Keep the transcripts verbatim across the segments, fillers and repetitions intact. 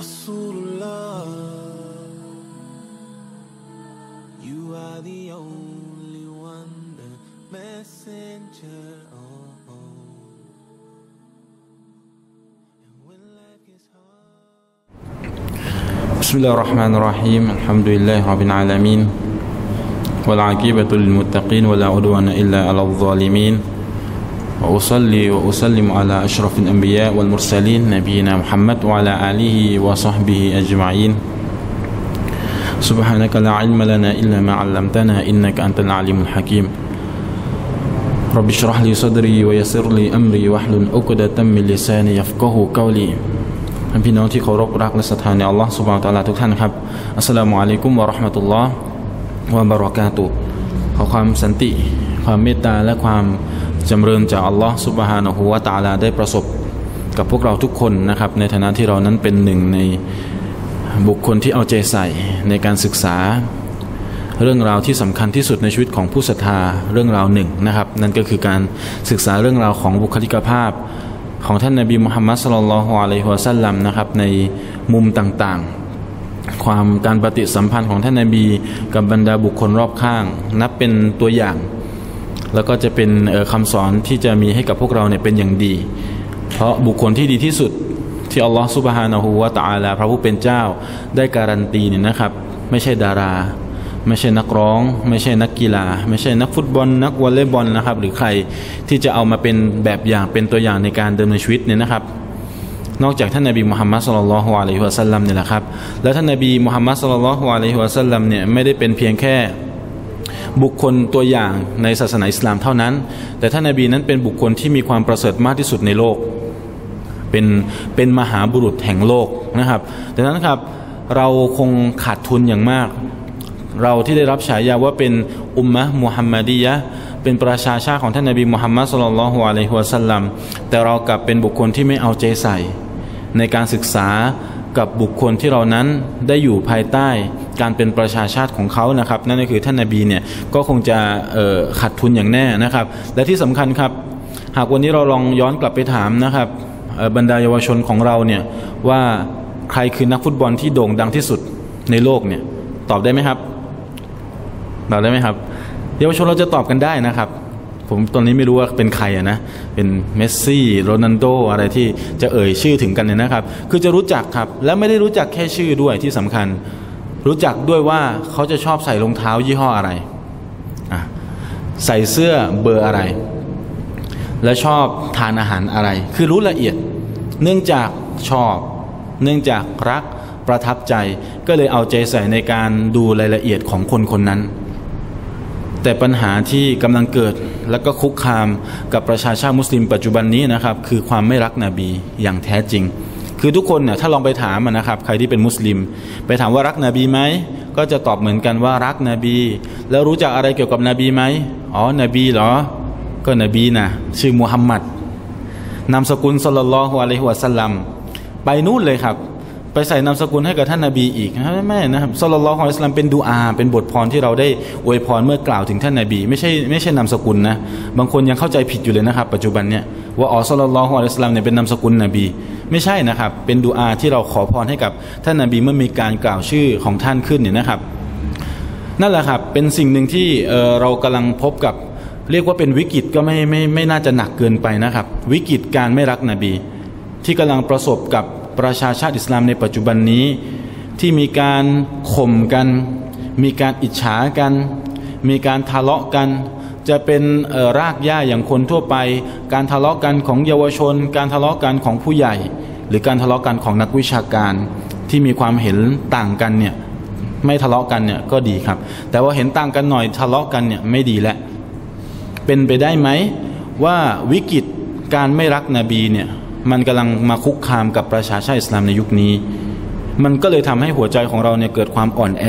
Bismillahirrahmanirrahim. Alhamdulillahirabbil alamin. Wal 'aqibatu lil muttaqin wala 'udwana illa 'alal zalimin. Wa usalli wa usallimu ala asyrafil anbiya wal mursalin nabiyina Muhammad wa ala alihi wa sahbihi ajma'in. Subhanaka la 'ilma lana illa ma 'allamtana innaka antal 'alimul hakim. Rabbi shrah li sadri wa yassir li amri wahlul 'uqdatam min lisani yafqahu qawli. พี่น้องที่เคารพรักและศรัทธาในอัลลอฮฺซุบฮานะฮูวะตะอาลาทุกท่านครับอัสสลามุอะลัยกุมวะเราะห์มะตุลลอฮฺวะบะเราะกาตุฮฺขอความสันติความเมตตาและความจำเริญจากอัลลอฮฺซุบฮานะฮูวะตะอาลาได้ประสบกับพวกเราทุกคนนะครับในฐานะที่เรานั้นเป็นหนึ่งในบุคคลที่เอาใจใส่ในการศึกษาเรื่องราวที่สำคัญที่สุดในชีวิตของผู้ศรัทธาเรื่องราวหนึ่งนะครับนั่นก็คือการศึกษาเรื่องราวของบุคลิกภาพของท่านนบีมุฮัมมัดศ็อลลัลลอฮุอะลัยฮิวะซัลลัมนะครับในมุมต่างๆความการปฏิสัมพันธ์ของท่านนบีกับบรรดาบุคคลรอบข้างนับเป็นตัวอย่างแล้วก็จะเป็นคำสอนที่จะมีให้กับพวกเราเนี่ยเป็นอย่างดีเพราะบุคคลที่ดีที่สุดที่อัลลอฮฺซุบฮานะฮูวะตะอาลาพระผู้เป็นเจ้าได้การันตีเนี่ยนะครับไม่ใช่ดาราไม่ใช่นักร้องไม่ใช่นักกีฬาไม่ใช่นักฟุตบอลนักวอลเลย์บอลนะครับหรือใครที่จะเอามาเป็นแบบอย่างเป็นตัวอย่างในการดำเนินชีวิตเนี่ยนะครับนอกจากท่านนบีมุฮัมมัดศ็อลลัลลอฮุอะลัยฮิวะซัลลัมเนี่ยแหละครับแล้วท่านนบีมุฮัมมัดศ็อลลัลลอฮุอะลัยฮิวะซัลลัมเนี่ยไม่ได้เป็นเพียงแค่บุคคลตัวอย่างในศาสนาอิสลามเท่านั้นแต่ท่านนบีนั้นเป็นบุคคลที่มีความประเสริฐมากที่สุดในโลกเป็นเป็นมหาบุรุษแห่งโลกนะครับดังนั้นครับเราคงขาดทุนอย่างมากเราที่ได้รับฉายาว่าเป็นอุมมะห์มุฮัมมัดียะห์เป็นประชาชาติของท่านนบีมุฮัมมัดศ็อลลัลลอฮุอะลัยฮิวะซัลลัมแต่เรากลับเป็นบุคคลที่ไม่เอาใจใส่ในการศึกษากับบุคคลที่เรานั้นได้อยู่ภายใต้การเป็นประชาชาติของเขานะครับนั่นก็คือท่านนบีเนี่ยก็คงจะขาดทุนอย่างแน่นะครับและที่สำคัญครับหากวันนี้เราลองย้อนกลับไปถามนะครับบรรดาเยาวชนของเราเนี่ยว่าใครคือนักฟุตบอลที่โด่งดังที่สุดในโลกเนี่ยตอบได้ไหมครับตอบได้ไหมครับเยาวชนเราจะตอบกันได้นะครับผมตอนนี้ไม่รู้ว่าเป็นใครอะนะเป็นเมสซี่โรนัลโดอะไรที่จะเอ่ยชื่อถึงกันเนี่ยนะครับคือจะรู้จักครับและไม่ได้รู้จักแค่ชื่อด้วยที่สำคัญรู้จักด้วยว่าเขาจะชอบใส่รองเท้ายี่ห้ออะไรอ่ะใส่เสื้อเบอร์อะไรและชอบทานอาหารอะไรคือรู้ละเอียดเนื่องจากชอบเนื่องจากรักประทับใจก็เลยเอาใจใส่ในการดูรายละเอียดของคนคนนั้นแต่ปัญหาที่กำลังเกิดและก็คุกคามกับประชาชาติมุสลิมปัจจุบันนี้นะครับคือความไม่รักนบีอย่างแท้จริงคือทุกคนเนี่ยถ้าลองไปถามนะครับใครที่เป็นมุสลิมไปถามว่ารักนบีไหมก็จะตอบเหมือนกันว่ารักนบีแล้วรู้จักอะไรเกี่ยวกับนบีไหมอ๋อนบีเหรอก็นบีนะชื่อมูฮัมหมัดนามสกุลศ็อลลัลลอฮุอะลัยฮิวะซัลลัมไปนู่นเลยครับไปใส่นามสกุลให้กับท่านนบีอีกนะครับไม่นะครับศ็อลลัลลอฮุอะลัยฮิวะซัลลัมเป็นดุอาเป็นบทพรที่เราได้อวยพรเมื่อกล่าวถึงท่านนบีไม่ใช่ไม่ใช่นามสกุลนะบางคนยังเข้าใจผิดอยู่เลยนะครับปัจจุบันเนี่ยว่าอ๋อศ็อลลัลลอฮุอะลัยฮิวะซัลลัมเนี่ยเป็นนามสกุลนบีไม่ใช่นะครับเป็นดุอาที่เราขอพรให้กับท่านนบีเมื่อมีการกล่าวชื่อของท่านขึ้นเนี่ยนะครับนั่นแหละครับเป็นสิ่งหนึ่งที่เอ่อเรากำลังพบกับเรียกว่าเป็นวิกฤตก็ไม่ไม่ไม่น่าจะหนักเกินไปนะครับวิกฤตการไม่รักนบีที่กำลังประสบกับประชาชาติอิสลามในปัจจุบันนี้ที่มีการข่มกันมีการอิจฉากันมีการทะเลาะกันจะเป็นรากหญ้าอย่างคนทั่วไปการทะเลาะกันของเยาวชนการทะเลาะกันของผู้ใหญ่หรือการทะเลาะกันของนักวิชาการที่มีความเห็นต่างกันเนี่ยไม่ทะเลาะกันเนี่ยก็ดีครับแต่ว่าเห็นต่างกันหน่อยทะเลาะกันเนี่ยไม่ดีแล้วเป็นไปได้ไหมว่าวิกฤตการไม่รักนบีเนี่ยมันกำลังมาคุกคามกับประชาชาติอิสลามในยุคนี้มันก็เลยทำให้หัวใจของเราเนี่ยเกิดความอ่อนแอ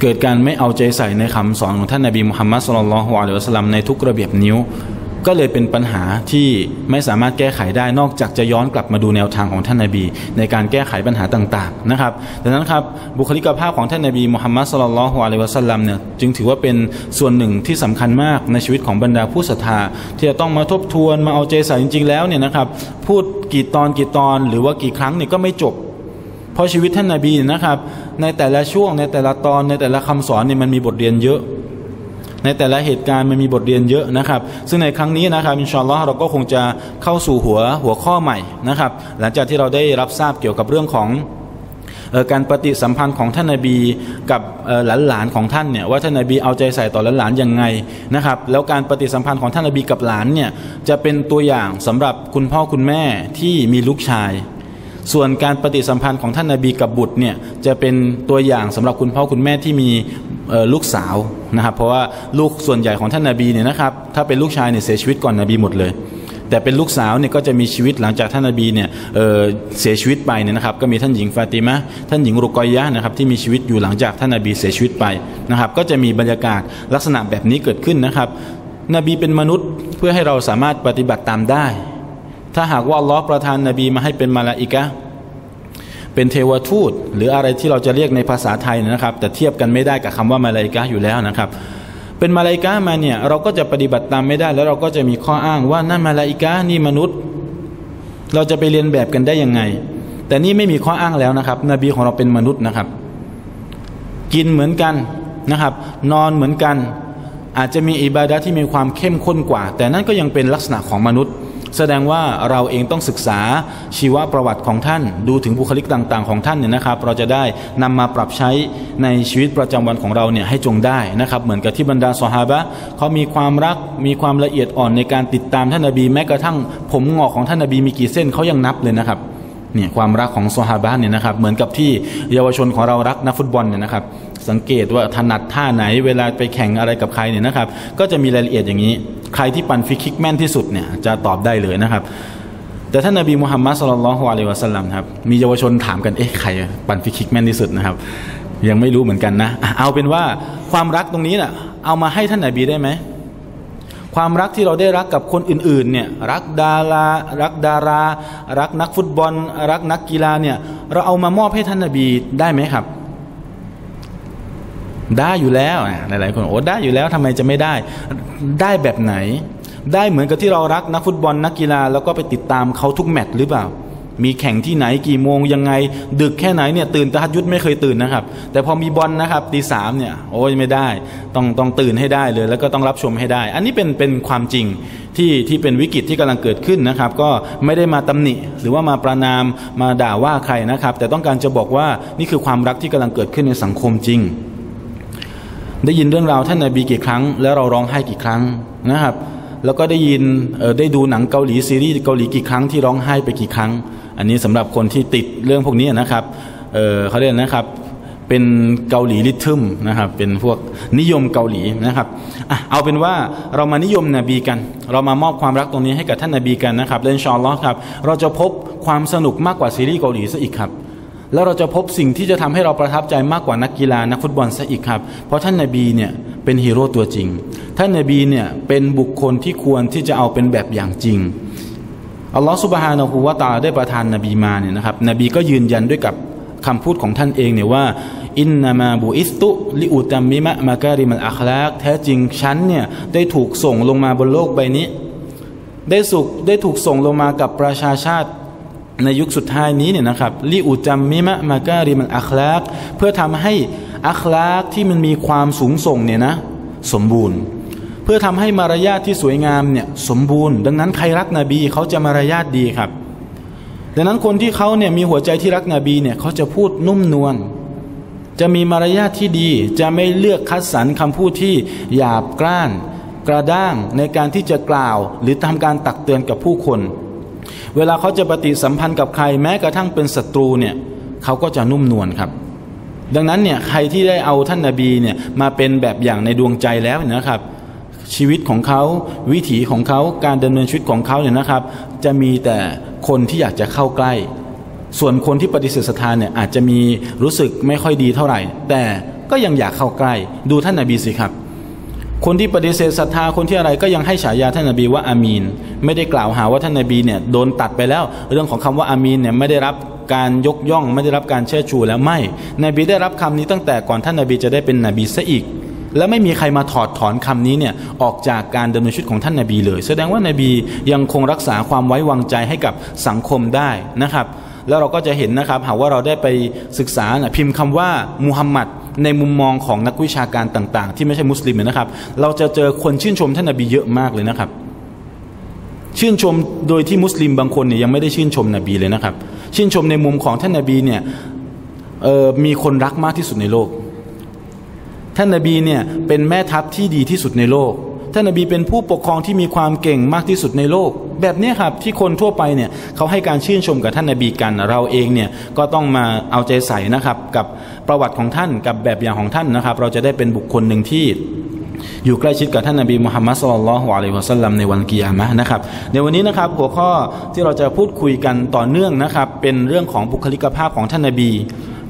เกิดการไม่เอาใจใส่ในคำสอนของท่านนบีมุฮัมมัดศ็อลลัลลอฮุอะลัยฮิวะซัลลัมในทุกระเบียบนิ้ว ก็เลยเป็นปัญหาที่ไม่สามารถแก้ไขได้นอกจากจะย้อนกลับมาดูแนวทางของท่านนบีในการแก้ไขปัญหาต่างๆนะครับดังนั้นครับบุคลิกภาพของท่านนบีมุฮัมมัดศ็อลลัลลอฮุอะลัยฮิวะซัลลัมเนี่ยจึงถือว่าเป็นส่วนหนึ่งที่สำคัญมากในชีวิตของบรรดาผู้ศรัทธาที่จะต้องมาทบทวนมาเอาใจใส่จริงๆแล้วเนี่ยนะครับพูดกี่ตอนกี่ตอนหรือว่ากี่ครั้งเนี่ยก็ไม่จบเพราะชีวิตท่านนบีนะครับในแต่ละช่วงในแต่ละตอนในแต่ละคำสอนเนี่ยมันมีบทเรียนเยอะในแต่ละเหตุการณ์มันมีบทเรียนเยอะนะครับซึ่งในครั้งนี้นะครับอินชาอัลลอฮ์เราก็คงจะเข้าสู่หัวหัวข้อใหม่นะครับหลังจากที่เราได้รับทราบเกี่ยวกับเรื่องของการปฏิสัมพันธ์ของท่านนบีกับหลานๆของท่านเนี่ยว่าท่านนบีเอาใจใส่ต่อหลานๆยังไงนะครับแล้วการปฏิสัมพันธ์ของท่านนบีกับหลานเนี่ยจะเป็นตัวอย่างสำหรับคุณพ่อคุณแม่ที่มีลูกชายส่วนการปฏิสัมพันธ์ของท่านนบีกับบุตรเนี่ยจะเป็นตัวอย่างสำหรับคุณพ่อคุณแม่ที่มีลูกสาวนะครับเพราะว่าลูกส่วนใหญ่ของท่านนบีเนี่ยนะครับถ้าเป็นลูกชายเนี่ยเสียชีวิตก่อนนบีหมดเลยแต่เป็นลูกสาวเนี่ยก็จะมีชีวิตหลังจากท่านนบีเนี่ยเอ่อเสียชีวิตไปเนี่ยนะครับก็มีท่านหญิงฟาติมะห์ท่านหญิงรุกอยยะห์นะครับที่มีชีวิตอยู่หลังจากท่านนบีเสียชีวิตไปนะครับก็จะมีบรรยากาศลักษณะแบบนี้เกิดขึ้นนะครับนบีเป็นมนุษย์เพื่อให้เราสามารถปฏิบัติตามได้ถ้าหากว่าอัลลอฮ์ประทานนบีมาให้เป็นมาลาอิกะห์เป็นเทวทูตหรืออะไรที่เราจะเรียกในภาษาไทยนะครับแต่เทียบกันไม่ได้กับคำว่ามาลาอิกะห์อยู่แล้วนะครับเป็นมาลาอิกะห์มาเนี่ยเราก็จะปฏิบัติตามไม่ได้แล้วเราก็จะมีข้ออ้างว่านั่นมาลาอิกะห์นี่มนุษย์เราจะไปเรียนแบบกันได้ยังไงแต่นี่ไม่มีข้ออ้างแล้วนะครับนบีของเราเป็นมนุษย์นะครับกินเหมือนกันนะครับนอนเหมือนกันอาจจะมีอิบาดะห์ที่มีความเข้มข้นกว่าแต่นั่นก็ยังเป็นลักษณะของมนุษย์แสดงว่าเราเองต้องศึกษาชีวประวัติของท่านดูถึงบุคลิกต่างๆของท่านเนี่ยนะครับเราจะได้นำมาปรับใช้ในชีวิตประจำวันของเราเนี่ยให้จงได้นะครับเหมือนกับที่บรรดาซอฮาบะห์เขามีความรักมีความละเอียดอ่อนในการติดตามท่านนบีแม้กระทั่งผมงอกของท่านนบีมีกี่เส้นเขายังนับเลยนะครับเนี่ยความรักของซอฮาบะห์เนี่ยนะครับเหมือนกับที่เยาวชนของเรารักนักฟุตบอลเนี่ยนะครับสังเกตว่าถนัดท่าไหนเวลาไปแข่งอะไรกับใครเนี่ยนะครับก็จะมีรายละเอียดอย่างนี้ใครที่ปั่นฟรีคิกแม่นที่สุดเนี่ยจะตอบได้เลยนะครับแต่ท่านนบีมุฮัมมัดศ็อลลัลลอฮุอะลัยฮิวะซัลลัมครับมีเยาวชนถามกันเอ๊ะใครปั่นฟรีคิกแม่นที่สุดนะครับยังไม่รู้เหมือนกันนะเอาเป็นว่าความรักตรงนี้น่ะเอามาให้ท่านนบีได้ไหมความรักที่เราได้รักกับคนอื่นๆเนี่ยรักดารารักดารารักนักฟุตบอลรักนักกีฬาเนี่ยเราเอามามอบให้ท่านนบีได้ไหมครับได้อยู่แล้วหลายๆคนโอ้ได้อยู่แล้วทำไมจะไม่ได้ได้แบบไหนได้เหมือนกับที่เรารักนักฟุตบอลนักกีฬาแล้วก็ไปติดตามเขาทุกแมตช์หรือเปล่ามีแข่งที่ไหนกี่โมงยังไงดึกแค่ไหนเนี่ยตื่นตะฮัจญุดไม่เคยตื่นนะครับแต่พอมีบอล น, นะครับตีสามเนี่ยโอ้ยไม่ได้ต้องต้องตื่นให้ได้เลยแล้วก็ต้องรับชมให้ได้อันนี้เป็นเป็นความจริงที่ที่เป็นวิกฤตที่กำลังเกิดขึ้นนะครับก็ไม่ได้มาตำหนิหรือว่ามาประนามมาด่าว่าใครนะครับแต่ต้องการจะบอกว่านี่คือความรักที่กำลังเกิดขึ้นในสังคมจริงได้ยินเรื่องราวท่านนบีกี่ครั้งแล้วเราร้องไห้กี่ครั้งนะครับแล้วก็ได้ยินได้ดูหนังเกาหลีซีรีส์เกาหลีกี่ครั้งที่ร้องไห้ไปกี่ครั้งอันนี้สำหรับคนที่ติดเรื่องพวกนี้นะครับ เ, เขาเรียกนะครับเป็นเกาหลีลิทึมนะครับเป็นพวกนิยมเกาหลีนะครับเอาเป็นว่าเรามานิยมนบีกันเรามามอบความรักตรงนี้ให้กับท่านนบีกันนะครับและอินชาอัลลอฮ์ครับเราจะพบความสนุกมากกว่าซีรีส์เกาหลีซะอีกครับแล้วเราจะพบสิ่งที่จะทำให้เราประทับใจมากกว่านักกีฬานักฟุตบอลซะอีกครับเพราะท่านนบีเนี่ยเป็นฮีโร่ตัวจริงท่านนบีเนี่ยเป็นบุคคลที่ควรที่จะเอาเป็นแบบอย่างจริงอัลลอฮฺซุบฮานะฮูวะตะอาลาได้ประทานนบีมาเนี่ยนะครับนบีก็ยืนยันด้วยกับคำพูดของท่านเองเนี่ยว่าอินนามาบุอิสตุลิอุตัมมิมะมะการิมัลอัคลากแท้จริงฉันเนี่ยได้ถูกส่งลงมาบนโลกใบนี้ได้สุขได้ถูกส่งลงมากับประชาชาติในยุคสุดท้ายนี้เนี่ยนะครับลิอุจัมมิมะมาการิมัลอัคลากเพื่อทำให้อัคลากที่มันมีความสูงส่งเนี่ยนะสมบูรณ์เพื่อทำให้มารยาทที่สวยงามเนี่ยสมบูรณ์ดังนั้นใครรักนบีเขาจะมารยาทดีครับดังนั้นคนที่เขาเนี่ยมีหัวใจที่รักนบีเนี่ยเขาจะพูดนุ่มนวลจะมีมารยาทที่ดีจะไม่เลือกคัดสรรคำพูดที่หยาบกร้านกระด้างในการที่จะกล่าวหรือทำการตักเตือนกับผู้คนเวลาเขาจะปฏิสัมพันธ์กับใครแม้กระทั่งเป็นศัตรูเนี่ยเขาก็จะนุ่มนวลครับดังนั้นเนี่ยใครที่ได้เอาท่านนบีเนี่ยมาเป็นแบบอย่างในดวงใจแล้วนะครับชีวิตของเขาวิถีของเขาการดำเนินชีวิตของเขาเนี่ยนะครับจะมีแต่คนที่อยากจะเข้าใกล้ส่วนคนที่ปฏิเสธศรัทธาเนี่ยอาจจะมีรู้สึกไม่ค่อยดีเท่าไหร่แต่ก็ยังอยากเข้าใกล้ดูท่านนบีสิครับ คนที่ปฏิเสธศรัทธาคนที่อะไรก็ยังให้ฉายาท่านนบีว่าอามีนไม่ได้กล่าวหาว่าท่านนบีเนี่ยโดนตัดไปแล้วเรื่องของคำว่าอามีนเนี่ยไม่ได้รับการยกย่องไม่ได้รับการเชิดชูแล้วไม่นบีได้รับคำนี้ตั้งแต่ก่อนท่านนบีจะได้เป็นนบีซะอีกและไม่มีใครมาถอดถอนคำนี้เนี่ยออกจากการดำเนินชีวิตของท่านนบีเลยแสดงว่านบียังคงรักษาความไว้วางใจให้กับสังคมได้นะครับแล้วเราก็จะเห็นนะครับหากว่าเราได้ไปศึกษานะพิมพ์คำว่ามุฮัมมัดในมุมมองของนักวิชาการต่างๆที่ไม่ใช่มุสลิมนะครับเราจะเจอคนชื่นชมท่านนบีเยอะมากเลยนะครับชื่นชมโดยที่มุสลิมบางคนเนี่ยยังไม่ได้ชื่นชมนบีเลยนะครับชื่นชมในมุมของท่านนบีเนี่ยเอ่อมีคนรักมากที่สุดในโลกท่านนบีเนี่ยเป็นแม่ทัพที่ดีที่สุดในโลกท่านนบีเป็นผู้ปกครองที่มีความเก่งมากที่สุดในโลกแบบนี้ครับที่คนทั่วไปเนี่ยเขาให้การชื่นชมกับท่านนบีกันเราเองเนี่ยก็ต้องมาเอาใจใส่นะครับกับประวัติของท่านกับแบบอย่างของท่านนะครับเราจะได้เป็นบุคคลหนึ่งที่อยู่ใกล้ชิดกับท่านนบีมุฮัมมัดศ็อลลัลลอฮุอะลัยฮิวะซัลลัมในวันกิยามะห์นะครับในวันนี้นะครับหัวข้อที่เราจะพูดคุยกันต่อเนื่องนะครับเป็นเรื่องของบุคลิกภาพของท่านนบี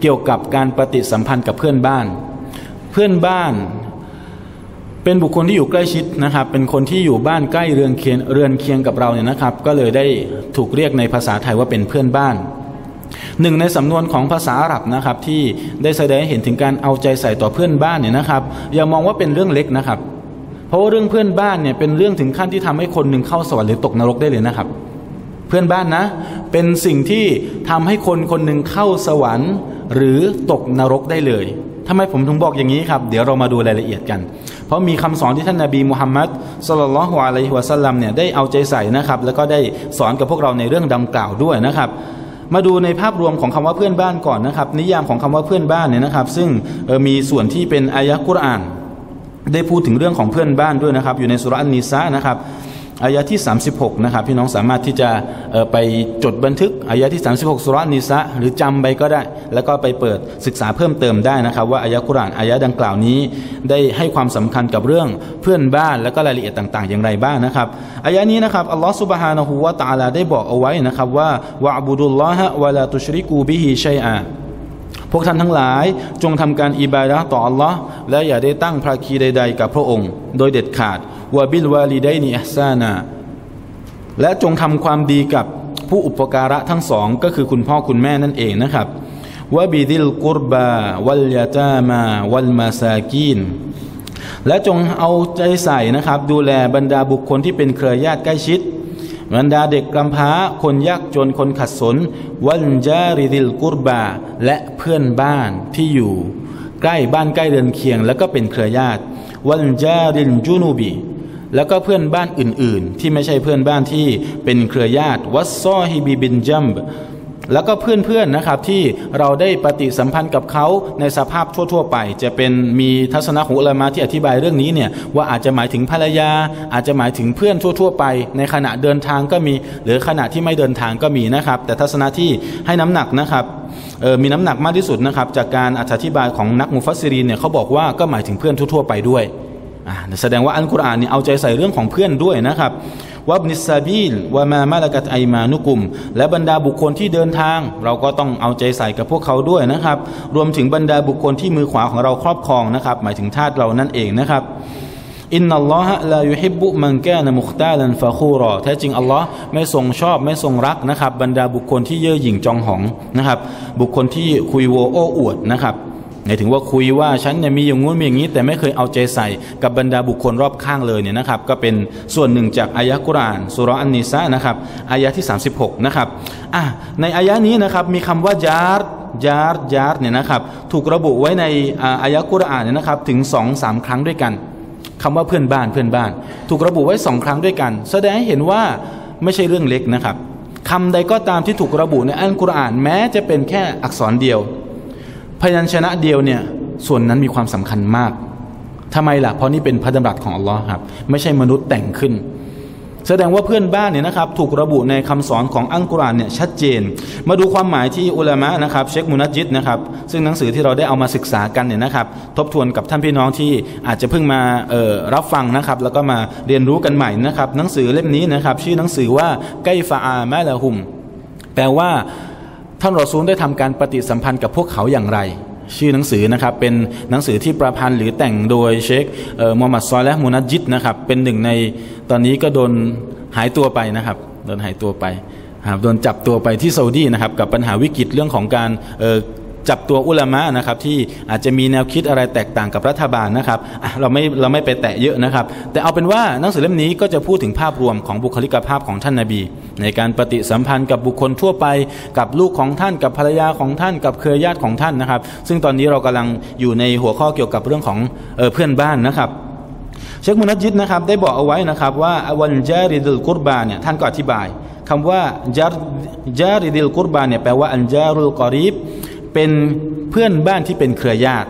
เกี่ยวกับการปฏิสัมพันธ์กับเพื่อนบ้านเพื่อนบ้านเป็นบุคคลที่อยู่ใกล้ชิดนะครับเป็นคนที่อยู่บ้านใกล้เรือนเคียงเรือนเคียงกับเราเนี่ยนะครับก็เลยได้ถูกเรียกในภาษาไทยว่าเป็นเพื่อนบ้านหนึ่งในสำนวนของภาษาอาหรับนะครับที่ได้แสดงให้เห็นถึงการเอาใจใส่ต่อเพื่อนบ้านเนี่ยนะครับอย่ามองว่าเป็นเรื่องเล็กนะครับเพราะว่าเรื่องเพื่อนบ้านเนี่ยเป็นเรื่องถึงขั้นที่ทำให้คนหนึ่งเข้าสวรรค์หรือตกนรกได้เลยนะครับเพื่อนบ้านนะเป็นสิ่งที่ทำให้คนคนหนึ่งเข้าสวรรค์หรือตกนรกได้เลยทำไมผมถึงบอกอย่างนี้ครับเดี๋ยวเรามาดูรายละเอียดกันเพราะมีคำสอนที่ท่านนบีมุฮัมมัดศ็อลลัลลอฮุอะลัยฮิวะซัลลัมเนี่ยได้เอาใจใส่นะครับแล้วก็ได้สอนกับพวกเราในเรื่องดังกล่าวด้วยนะครับมาดูในภาพรวมของคำว่าเพื่อนบ้านก่อนนะครับนิยามของคำว่าเพื่อนบ้านเนี่ยนะครับซึ่งมีส่วนที่เป็นอายะห์กุรอานได้พูดถึงเรื่องของเพื่อนบ้านด้วยนะครับอยู่ในสุเราะห์อันนิสานะครับอายะที่สามสิบหกนะครับพี่น้องสามารถที่จะไปจดบันทึกอายะที่สามสิบหกสุเราะห์นิสาหรือจำไปก็ได้แล้วก็ไปเปิดศึกษาเพิ่มเติมได้นะครับว่าอายะกุรอานอายะดังกล่าวนี้ได้ให้ความสำคัญกับเรื่องเพื่อนบ้านและก็รายละเอียดต่างๆอย่างไรบ้างนะครับอายะนี้นะครับอัลลอฮฺซุบฮานะฮูวะตะอาลาได้บอกเอาไว้นะครับว่าวะอ์บุดุลลอฮะวะลาตุชริกูบิฮิชัยอะพวกท่านทั้งหลายจงทำการอิบาดะห์ต่ออัลลอฮ์และอย่าได้ตั้งภาคีใดๆกับพระองค์โดยเด็ดขาดวะบิลวาลิดัยนิอิห์ซานะและจงทำความดีกับผู้อุปการะทั้งสองก็คือคุณพ่อคุณแม่นั่นเองนะครับวะบิดิลกุรบาวัลยะตามาวัลมาซากีนและจงเอาใจใส่นะครับดูแลบรรดาบุคคลที่เป็นเครือญาติใกล้ชิดบรรดาเด็กกำพร้าคนยากจนคนขัดสนวัลจาริดิลกุรบาและเพื่อนบ้านที่อยู่ใกล้บ้านใกล้เรือนเคียงแล้วก็เป็นเครือญาติวัลจาริลจูนูบีแล้วก็เพื่อนบ้านอื่นๆที่ไม่ใช่เพื่อนบ้านที่เป็นเครือญาติวัซซอฮิบิบินจัมบแล้วก็เพื่อนๆนะครับที่เราได้ปฏิสัมพันธ์กับเขาในสภาพทั่วๆไปจะเป็นมีทัศนะของอุลามะที่อธิบายเรื่องนี้เนี่ยว่าอาจจะหมายถึงภรรยาอาจจะหมายถึงเพื่อนทั่วๆไปในขณะเดินทางก็มีหรือขณะที่ไม่เดินทางก็มีนะครับแต่ทัศนะที่ให้น้ำหนักนะครับมีน้ำหนักมากที่สุดนะครับจากการอธิบายของนักมุฟัสซิรีนเนี่ยเขาบอกว่าก็หมายถึงเพื่อนทั่วๆไปด้วยแสดงว่าอัลกุรอานเนี่ยเอาใจใส่เรื่องของเพื่อนด้วยนะครับวับนิสซาบีลวะมามาละกัตไอมานุกุมและบรรดาบุคคลที่เดินทางเราก็ต้องเอาใจใส่กับพวกเขาด้วยนะครับรวมถึงบรรดาบุคคลที่มือขวาของเราครอบครองนะครับหมายถึงทาสเรานั่นเองนะครับอินนัลลอฮะลายุฮิบบุมันกานะมุคตาลันฟะคูรอแท้จริงอัลลอฮ์ไม่ทรงชอบไม่ทรงรักนะครับบรรดาบุคคลที่เย่อหยิ่งจองหองนะครับบุคคลที่คุยโวโอ้อวดนะครับหมายถึงว่าคุยว่าฉันเนี่ยมีอย่างงู้นมีอย่างนี้แต่ไม่เคยเอาใจใส่กับบรรดาบุคคลรอบข้างเลยเนี่ยนะครับก็เป็นส่วนหนึ่งจากอายะกุรอานซูเราะห์อันนิสานะครับอายะที่สามสิบหกนะครับอ่ะในอายะนี้นะครับมีคำว่าญาร์ญาร์ญาร์เนี่ยนะครับถูกระบุไว้ในอายะกุรอานเนี่ยนะครับถึง สองถึงสาม ครั้งด้วยกันคำว่าเพื่อนบ้านเพื่อนบ้านถูกระบุไว้สองครั้งด้วยกันแสดงให้เห็นว่าไม่ใช่เรื่องเล็กนะครับคำใดก็ตามที่ถูกระบุในอัลกุรอานแม้จะเป็นแค่อักษรเดียวพยัญชนะเดียวเนี่ยส่วนนั้นมีความสำคัญมากทำไมล่ะเพราะนี่เป็นพระดำรัสของอัลลอฮ์ครับไม่ใช่มนุษย์แต่งขึ้นแสดงว่าเพื่อนบ้านเนี่ยนะครับถูกระบุในคำสอนของอัลกุรอานเนี่ยชัดเจนมาดูความหมายที่อุลามะนะครับเชคมุนัจญิดนะครับซึ่งหนังสือที่เราได้เอามาศึกษากันเนี่ยนะครับทบทวนกับท่านพี่น้องที่อาจจะเพิ่งมาเอ่อรับฟังนะครับแล้วก็มาเรียนรู้กันใหม่นะครับหนังสือเล่มนี้นะครับชื่อหนังสือว่าไกฟะอามาละฮุมแปลว่าท่านรอซูลได้ทำการปฏิสัมพันธ์กับพวกเขาอย่างไร ชื่อหนังสือนะครับเป็นหนังสือที่ประพันธ์หรือแต่งโดยเชคมูฮัมหมัดซอเลห์ มุนัจญิดนะครับเป็นหนึ่งในตอนนี้ก็โดนหายตัวไปนะครับโดนหายตัวไปโดนจับตัวไปที่ซาอุดีนะครับกับปัญหาวิกฤตเรื่องของการจับตัวอุลามะนะครับที่อาจจะมีแนวคิดอะไรแตกต่างกับรัฐบาลนะครับเราไม่เราไม่ไปแตะเยอะนะครับแต่เอาเป็นว่าหนังสือเล่มนี้ก็จะพูดถึงภาพรวมของบุคลิกภาพของท่านนบีในการปฏิสัมพันธ์กับบุคคลทั่วไปกับลูกของท่านกับภรรยาของท่านกับเครือญาติของท่านนะครับซึ่งตอนนี้เรากำลังอยู่ในหัวข้อเกี่ยวกับเรื่องของเอ่อเพื่อนบ้านนะครับเชค มุนัจญิดนะครับได้บอกเอาไว้นะครับว่าอวัลญาริดุลกุรบาเนี่ยท่านก็อธิบายคำว่าญาญาริดุลกุรบาเนี่ยแปลว่าอันญารุลกอรีบเป็นเพื่อนบ้านที่เป็นเครือญาติ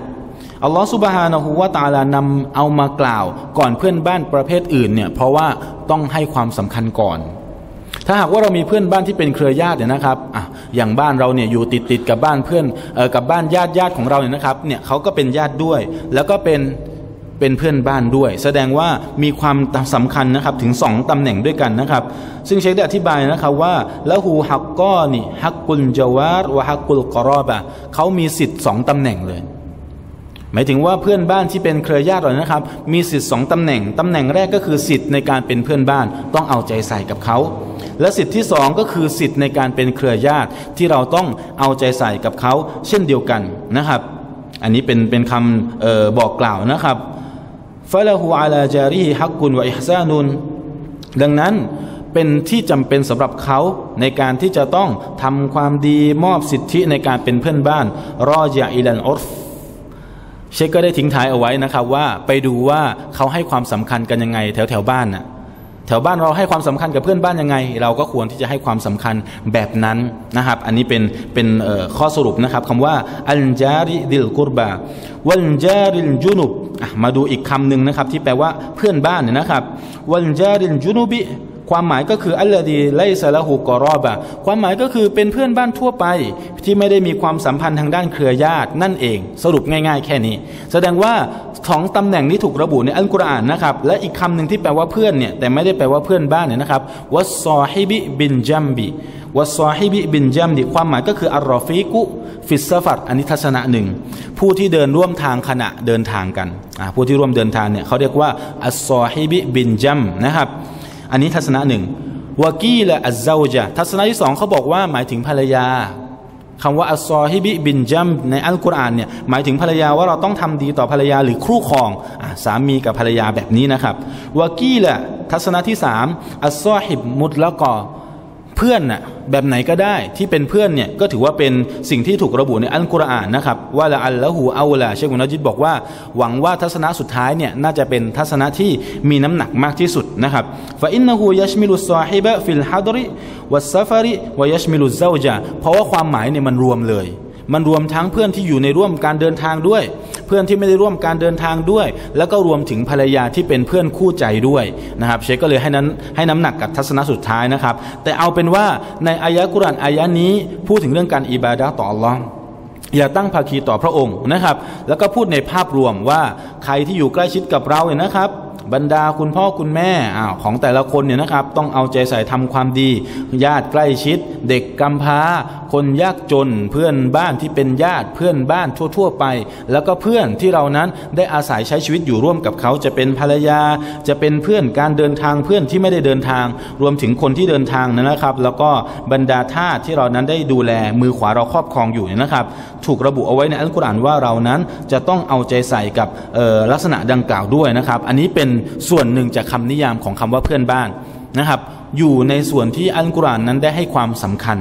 อัลลอฮฺซุบฮานะฮูวะตะอาลานำเอามากล่าวก่อนเพื่อนบ้านประเภทอื่นเนี่ยเพราะว่าต้องให้ความสำคัญก่อนถ้าหากว่าเรามีเพื่อนบ้านที่เป็นเครือญาติเนี่ยนะครับอ่ะอย่างบ้านเราเนี่ยอยู่ติดติดกับบ้านเพื่อนเอ่อกับบ้านญาติญาติของเราเนี่ยนะครับเนี่ยเขาก็เป็นญาติด้วยแล้วก็เป็นเป็นเพื่อนบ้านด้วยแสดงว่ามีความสำคัญนะครับถึงสองตำแหน่งด้วยกันนะครับซึ่งเชคได้อธิบายนะครับว่าละหูฮักก้อนี่ฮักกุลจาวารวะฮักกุลกรอบะเขามีสิทธิ์สองตำแหน่งเลยหมายถึงว่าเพื่อนบ้านที่เป็นเครือญาติเรานะครับมีสิทธิ์สองตำแหน่งตำแหน่งแรกก็คือสิทธิ์ในการเป็นเพื่อนบ้านต้องเอาใจใส่กับเขาและสิทธิ์ที่สองก็คือสิทธิ์ในการเป็นเครือญาติที่เราต้องเอาใจใส่กับเขาเช่นเดียวกันนะครับอันนี้เป็นเป็นคำเอ่อบอกกล่าวนะครับฟะละฮูอะลาจาริฮิฮักกุนวะอิห์ซานุนดังนั้นเป็นที่จำเป็นสำหรับเขาในการที่จะต้องทำความดีมอบสิทธิในการเป็นเพื่อนบ้านรอญะอิลันอรฟเชคก็ได้ทิ้งท้ายเอาไว้นะครับว่าไปดูว่าเขาให้ความสำคัญกันยังไงแถวแถวบ้านน่ะแถวบ้านเราให้ความสำคัญกับเพื่อนบ้านยังไงเราก็ควรที่จะให้ความสำคัญแบบนั้นนะครับอันนี้เป็นเป็นข้อสรุปนะครับคำว่าอัลจาริดิลกุรบาวัลจาริลจุนุบมาดูอีกคำหนึ่งนะครับที่แปลว่าเพื่อนบ้านเนี่ยนะครับวัลจาริลจุนุบิความหมายก็คืออัลลอฮีไลซาละฮูกอรอบะความหมายก็คือเป็นเพื่อนบ้านทั่วไปที่ไม่ได้มีความสัมพันธ์ทางด้านเครือญาตินั่นเองสรุปง่ายๆแค่นี้แสดงว่าสองตำแหน่งนี้ถูกระบุในอัลกุรอานนะครับและอีกคำหนึ่งที่แปลว่าเพื่อนเนี่ยแต่ไม่ได้แปลว่าเพื่อนบ้านเนี่ยนะครับวัสซอฮิบิบินจัมบิวัสซอฮิบิบินจัมบิความหมายก็คืออัลรอฟีกุฟิสซาฟัดอันนี้ทัศนะหนึ่งผู้ที่เดินร่วมทางขณะเดินทางกันผู้ที่ร่วมเดินทางเนี่ยเขาเรียกว่าอัสซอฮิบิบินจัมนะครับอันนี้ทัศนะหนึ่งวากีและอัลเจ้าจะทัศนะที่สองเขาบอกว่าหมายถึงภรรยาคำว่าอัลซอฮิบิบินจัมในอัลกุรอานเนี่ยหมายถึงภรรยาว่าเราต้องทำดีต่อภรรยาหรือคู่ครองสามีกับภรรยาแบบนี้นะครับวากีและทัศนะที่สามอัลซอฮิบมุตละกอเพื่อนน่ะแบบไหนก็ได้ที่เป็นเพื่อนเนี่ยก็ถือว่าเป็นสิ่งที่ถูกระบุในอัลกุรอานนะครับว่าละอัลละหูเอาละเชค มุนัจญิดบอกว่าหวังว่าทัศนะสุดท้ายเนี่ยน่าจะเป็นทัศนะที่มีน้ำหนักมากที่สุดนะครับฟะอินนะฮูยัชมิลุซอฮิบะฟิลฮัดริวัสซะฟาริวะยัชมิลุซาวจาเพราะว่าความหมายเนี่ยมันรวมเลยมันรวมทั้งเพื่อนที่อยู่ในร่วมการเดินทางด้วยเพื่อนที่ไม่ได้ร่วมการเดินทางด้วยแล้วก็รวมถึงภรรยาที่เป็นเพื่อนคู่ใจด้วยนะครับเชคก็เลยให้นั้นให้น้ำหนักกับทัศนะสุดท้ายนะครับแต่เอาเป็นว่าในอายะกุรอานอายะนี้พูดถึงเรื่องการอิบาดะห์ต่ออัลลอฮ์อย่าตั้งภาคีต่อพระองค์นะครับแล้วก็พูดในภาพรวมว่าใครที่อยู่ใกล้ชิดกับเราเนี่ยนะครับบรรดาคุณพ่อคุณแม่ของแต่ละคนเนี่ยนะครับต้องเอาใจใส่ทำความดีญาติใกล้ชิดเด็กกำพร้าคนยากจนเพื่อนบ้านที่เป็นญาติเพื่อนบ้านทั่วๆไปแล้วก็เพื่อนที่เรานั้นได้อาศัยใช้ชีวิตอยู่ร่วมกับเขาจะเป็นภรรยาจะเป็นเพื่อนการเดินทางเพื่อนที่ไม่ได้เดินทางรวมถึงคนที่เดินทางนะครับแล้วก็บรรดาทาสที่เรานั้นได้ดูแลมือขวาเราครอบครองอยู่นะครับถูกระบุเอาไว้ในอัลกุรอานว่าเรานั้นจะต้องเอาใจใส่กับลักษณะดังกล่าวด้วยนะครับอันนี้เป็นส่วนหนึ่งจากคำนิยามของคำว่าเพื่อนบ้านนะครับอยู่ในส่วนที่อัลกุรอานนั้นได้ให้ความสำคัญ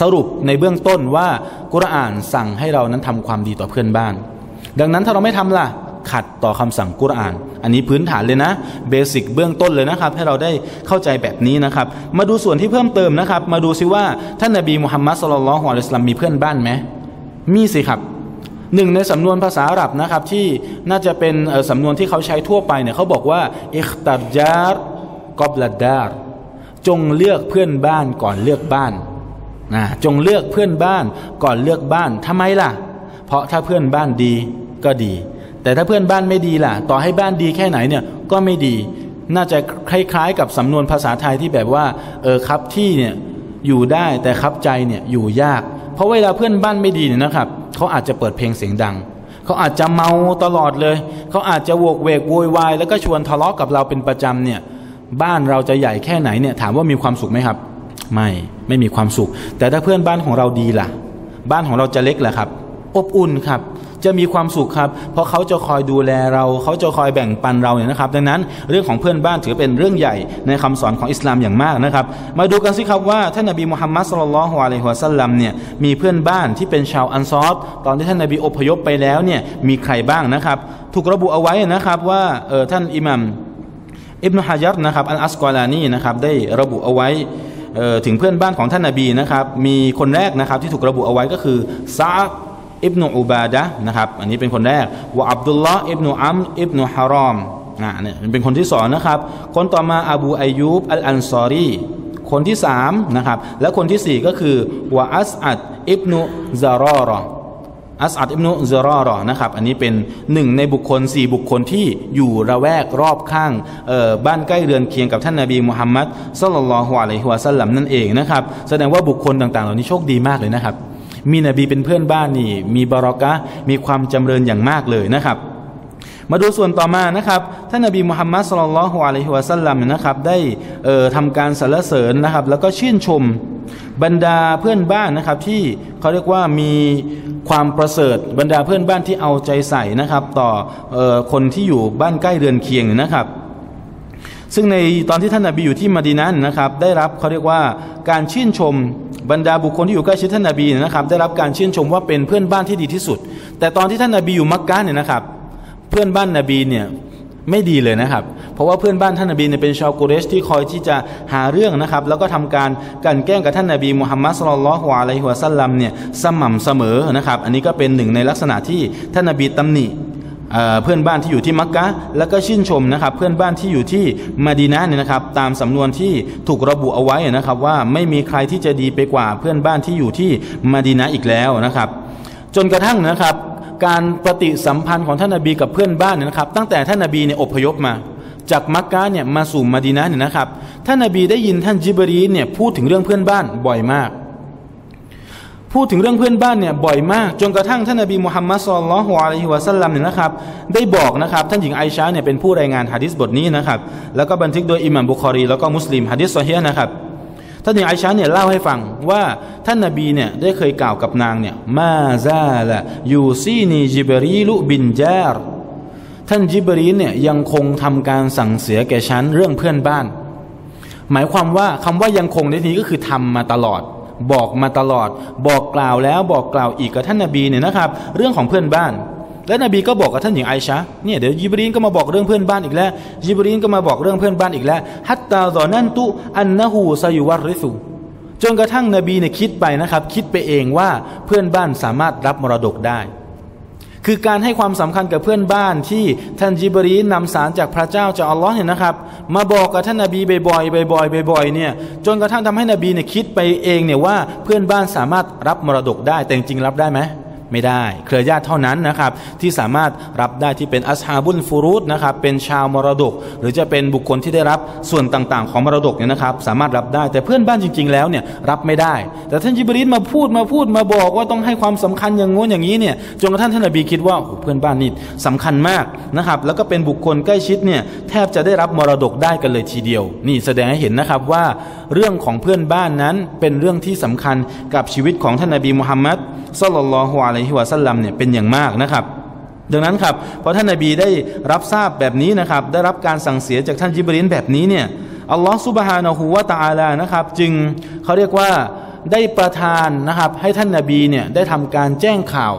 สรุปในเบื้องต้นว่ากุรอานสั่งให้เรานั้นทำความดีต่อเพื่อนบ้านดังนั้นถ้าเราไม่ทำล่ะขัดต่อคำสั่งกุรอานอันนี้พื้นฐานเลยนะเบสิกเบื้องต้นเลยนะครับให้เราได้เข้าใจแบบนี้นะครับมาดูส่วนที่เพิ่มเติมนะครับมาดูซิว่าท่านนบีมุฮัมมัดศ็อลลัลลอฮุอะลัยฮิวะซัลลัมมีเพื่อนบ้านไหมมีสิครับหนึ่งในสำนวนภาษาอาหรับนะครับที่น่าจะเป็นสำนวนที่เขาใช้ทั่วไปเนี่ยเขาบอกว่าอิคตัรญาร์กอบลัดดาร์จงเลือกเพื่อนบ้านก่อนเลือกบ้านนะจงเลือกเพื่อนบ้านก่อนเลือกบ้านทำไมล่ะเพราะถ้าเพื่อนบ้านดีก็ดีแต่ถ้าเพื่อนบ้านไม่ดีล่ะต่อให้บ้านดีแค่ไหนเนี่ยก็ไม่ดีน่าจะคล้ายๆกับสำนวนภาษาไทยที่แบบว่าเออครับที่เนี่ยอยู่ได้แต่ครับใจเนี่ยอยู่ยาก เพราะเวลาเพื่อนบ้านไม่ดีเนี่ยนะครับเขาอาจจะเปิดเพลงเสียงดังเขาอาจจะเมาตลอดเลยเขาอาจจะโวกเวกโวยวายแล้วก็ชวนทะเลาะกับเราเป็นประจำเนี่ยบ้านเราจะใหญ่แค่ไหนเนี่ยถามว่ามีความสุขไหมครับไม่ไม่มีความสุขแต่ถ้าเพื่อนบ้านของเราดีล่ะบ้านของเราจะเล็กล่ะครับอบอุ่นครับจะมีความสุขครับเพราะเขาจะคอยดูแลเราเขาจะคอยแบ่งปันเราเนี่ยนะครับดังนั้นเรื่องของเพื่อนบ้านถือเป็นเรื่องใหญ่ในคำสอนของอิสลามอย่างมากนะครับมาดูกันสิครับว่าท่านนบีมุฮัมมัดศ็อลลัลลอฮุอะลัยฮิวะซัลลัมเนี่ยมีเพื่อนบ้านที่เป็นชาวอันซอรตอนที่ท่านนบีอพยพไปแล้วเนี่ยมีใครบ้างนะครับถูกระบุเอาไว้นะครับว่าเออท่านอิหม่ามอิบนุฮะญัรนะครับอัลอัสกอลานีนะครับได้ระบุเอาไว้ถึงเพื่อนบ้านของท่านนบีนะครับมีคนแรกนะครับที่ถูกระบุเอาไว้ก็คือซาบอิบนุอุบาดะห์นะครับอันนี้เป็นคนแรกวะอับดุลลอฮ์อิบนุอัมรอิบนุฮารอมนะเนี่ยเป็นคนที่สองนะครับคนต่อมาอบูอายูบอัลอันซอรีคนที่สามนะครับและคนที่สี่ก็คือวะอัสอัดอิบนุซารอรออัสอัดอิบนุซารอรอนะครับอันนี้เป็นหนึ่งในบุคคลสี่บุคคลที่อยู่ระแวกรอบข้างบ้านใกล้เรือนเคียงกับท่านนบีมุฮัมมัดศ็อลลัลลอฮุอะลัยฮิวะซัลลัมนั่นเองนะครับแสดงว่าบุคคลต่างๆเหล่านี้โชคดีมากเลยนะครับมีนบีเป็นเพื่อนบ้านนี่มีบารอกะห์มีความจำเริญอย่างมากเลยนะครับมาดูส่วนต่อมานะครับท่านนบีมุฮัมมัดศ็อลลัลลอฮุอะลัยฮิวะซัลลัมนะครับได้เอ่อทำการสรรเสริญนะครับแล้วก็ชื่นชมบรรดาเพื่อนบ้านนะครับที่เขาเรียกว่ามีความประเสริฐบรรดาเพื่อนบ้านที่เอาใจใส่นะครับต่อเอ่อคนที่อยู่บ้านใกล้เรือนเคียงนะครับซึ่งในตอนที่ท่านนบีอยู่ที่มะดีนะห์นะครับได้รับเขาเรียกว่าการชื่นชมบรรดาบุคคลที่อยู่ใกล้ชิดท่านนบีนะครับได้รับการชื่นชมว่าเป็นเพื่อนบ้านที่ดีที่สุดแต่ตอนที่ท่านนบีอยู่มักกะห์เนี่ยนะครับเพื่อนบ้านนบีเนี่ยไม่ดีเลยนะครับเพราะว่าเพื่อนบ้านท่านนบีเนี่ยเป็นชาวกุเรชที่คอยที่จะหาเรื่องนะครับแล้วก็ทำการกลั่นแกล้งกับท่านนบีมุฮัมมัดศ็อลลัลลอฮุอะลัยฮิวะซัลลัมเนี่ยสม่ำเสมอนะครับอันนี้ก็เป็นหนึ่งในลักษณะที่ท่านนบีตำหนิเพื่อนบ้านที่อยู่ที่มักกะแล้วก็ชื่นชมนะครับเพื่อนบ้านที่อยู่ที่มะดีนะห์เนี่ยนะครับตามสำนวนที่ถูกระบุเอาไว้นะครับว่าไม่มีใครที่จะดีไปกว่าเพื่อนบ้านที่อยู่ที่มะดีนะห์อีกแล้วนะครับจนกระทั่งนะครับการปฏิสัมพันธ์ของท่านนบีกับเพื่อนบ้านเนี่ยนะครับตั้งแต่ท่านนบีเนี่ยอพยพมาจากมักกะเนี่ยมาสู่มะดีนะห์เนี่ยนะครับท่านนบีได้ยินท่านญิบรีลเนี่ยพูดถึงเรื่องเพื่อนบ้านบ่อยมากพูดถึงเรื่องเพื่อนบ้านเนี่ยบ่อยมากจนกระทั่งท่านนบีมุฮัมมัดศ็อลลัลลอฮุอะลัยฮิวะซัลลัมเนี่ยนะครับได้บอกนะครับท่านหญิงไอชาเนี่ยเป็นผู้รายงานหะดีษบทนี้นะครับแล้วก็บันทึกโดยอิหม่ามบุคอรีแล้วก็มุสลิมหะดีษซอฮีฮ์นะครับท่านหญิงไอชาเนี่ยเล่าให้ฟังว่าท่านนบีเนี่ยได้เคยกล่าวกับนางเนี่ยมาซาละยูซีนีญิบรีลุบินจาร์ท่านญิบรีลเนี่ยยังคงทำการสั่งเสียแก่ฉันเรื่องเพื่อนบ้านหมายความว่าคำว่ายังคงในที่นี้ก็คือทำมาตลอดบอกมาตลอดบอกกล่าวแล้วบอกกล่าวอีกกับท่านนบีเนี่ยนะครับเรื่องของเพื่อนบ้านและนบีก็บอกกับท่านหญิงไอชะเนี่ยเดี๋ยวญิบรีลก็มาบอกเรื่องเพื่อนบ้านอีกแล้วญิบรีลก็มาบอกเรื่องเพื่อนบ้านอีกแล้วฮัตตาซอนนันตุอันนะฮูซายุวัรริซุจนกระทั่งนบีเนี่ยคิดไปนะครับคิดไปเองว่าเพื่อนบ้านสามารถรับมรดกได้คือการให้ความสำคัญกับเพื่อนบ้านที่ท่านญิบรีลนำสารจากพระเจ้าจากอัลลอฮ์เนี่ยนะครับมาบอกกับท่านนบีบ่อยๆบ่อยๆบ่อยๆเนี่ยจนกระทั่งทำให้นบีเนี่ยคิดไปเองเนี่ยว่าเพื่อนบ้านสามารถรับมรดกได้แต่จริงๆรับได้ไหมไม่ได้เครือญาติเท่านั้นนะครับที่สามารถรับได้ที่เป็นอัสฮาบุลฟูรูดนะครับเป็นชาวมรดกหรือจะเป็นบุคคลที่ได้รับส่วนต่างๆของมรดกเนี่ยนะครับสามารถรับได้แต่เพื่อนบ้านจริงๆแล้วเนี่ยรับไม่ได้แต่ท่านญิบรีลมาพูดมาพูดมาบอกว่าต้องให้ความสำคัญอย่างงู้นอย่างนี้เนี่ยจนกระทั่งท่านนบีคิดว่าเพื่อนบ้านนี่สำคัญมากนะครับแล้วก็เป็นบุคคลใกล้ชิดเนี่ยแทบจะได้รับมรดกได้กันเลยทีเดียวนี่แสดงให้เห็นนะครับว่าเรื่องของเพื่อนบ้านนั้นเป็นเรื่องที่สำคัญกับชีวิตของท่านนบีมุฮัมมัดศ็อลลัลลอฮุอะลัยฮิวะซัลลัมเนี่ยเป็นอย่างมากนะครับดังนั้นครับพอท่านนบีได้รับทราบแบบนี้นะครับได้รับการสั่งเสียจากท่านญิบรีลแบบนี้เนี่ยอัลลอฮฺซุบฮานะฮูวะตะอาลานะครับจึงเขาเรียกว่าได้ประทานนะครับให้ท่านนบีเนี่ยได้ทำการแจ้งข่าว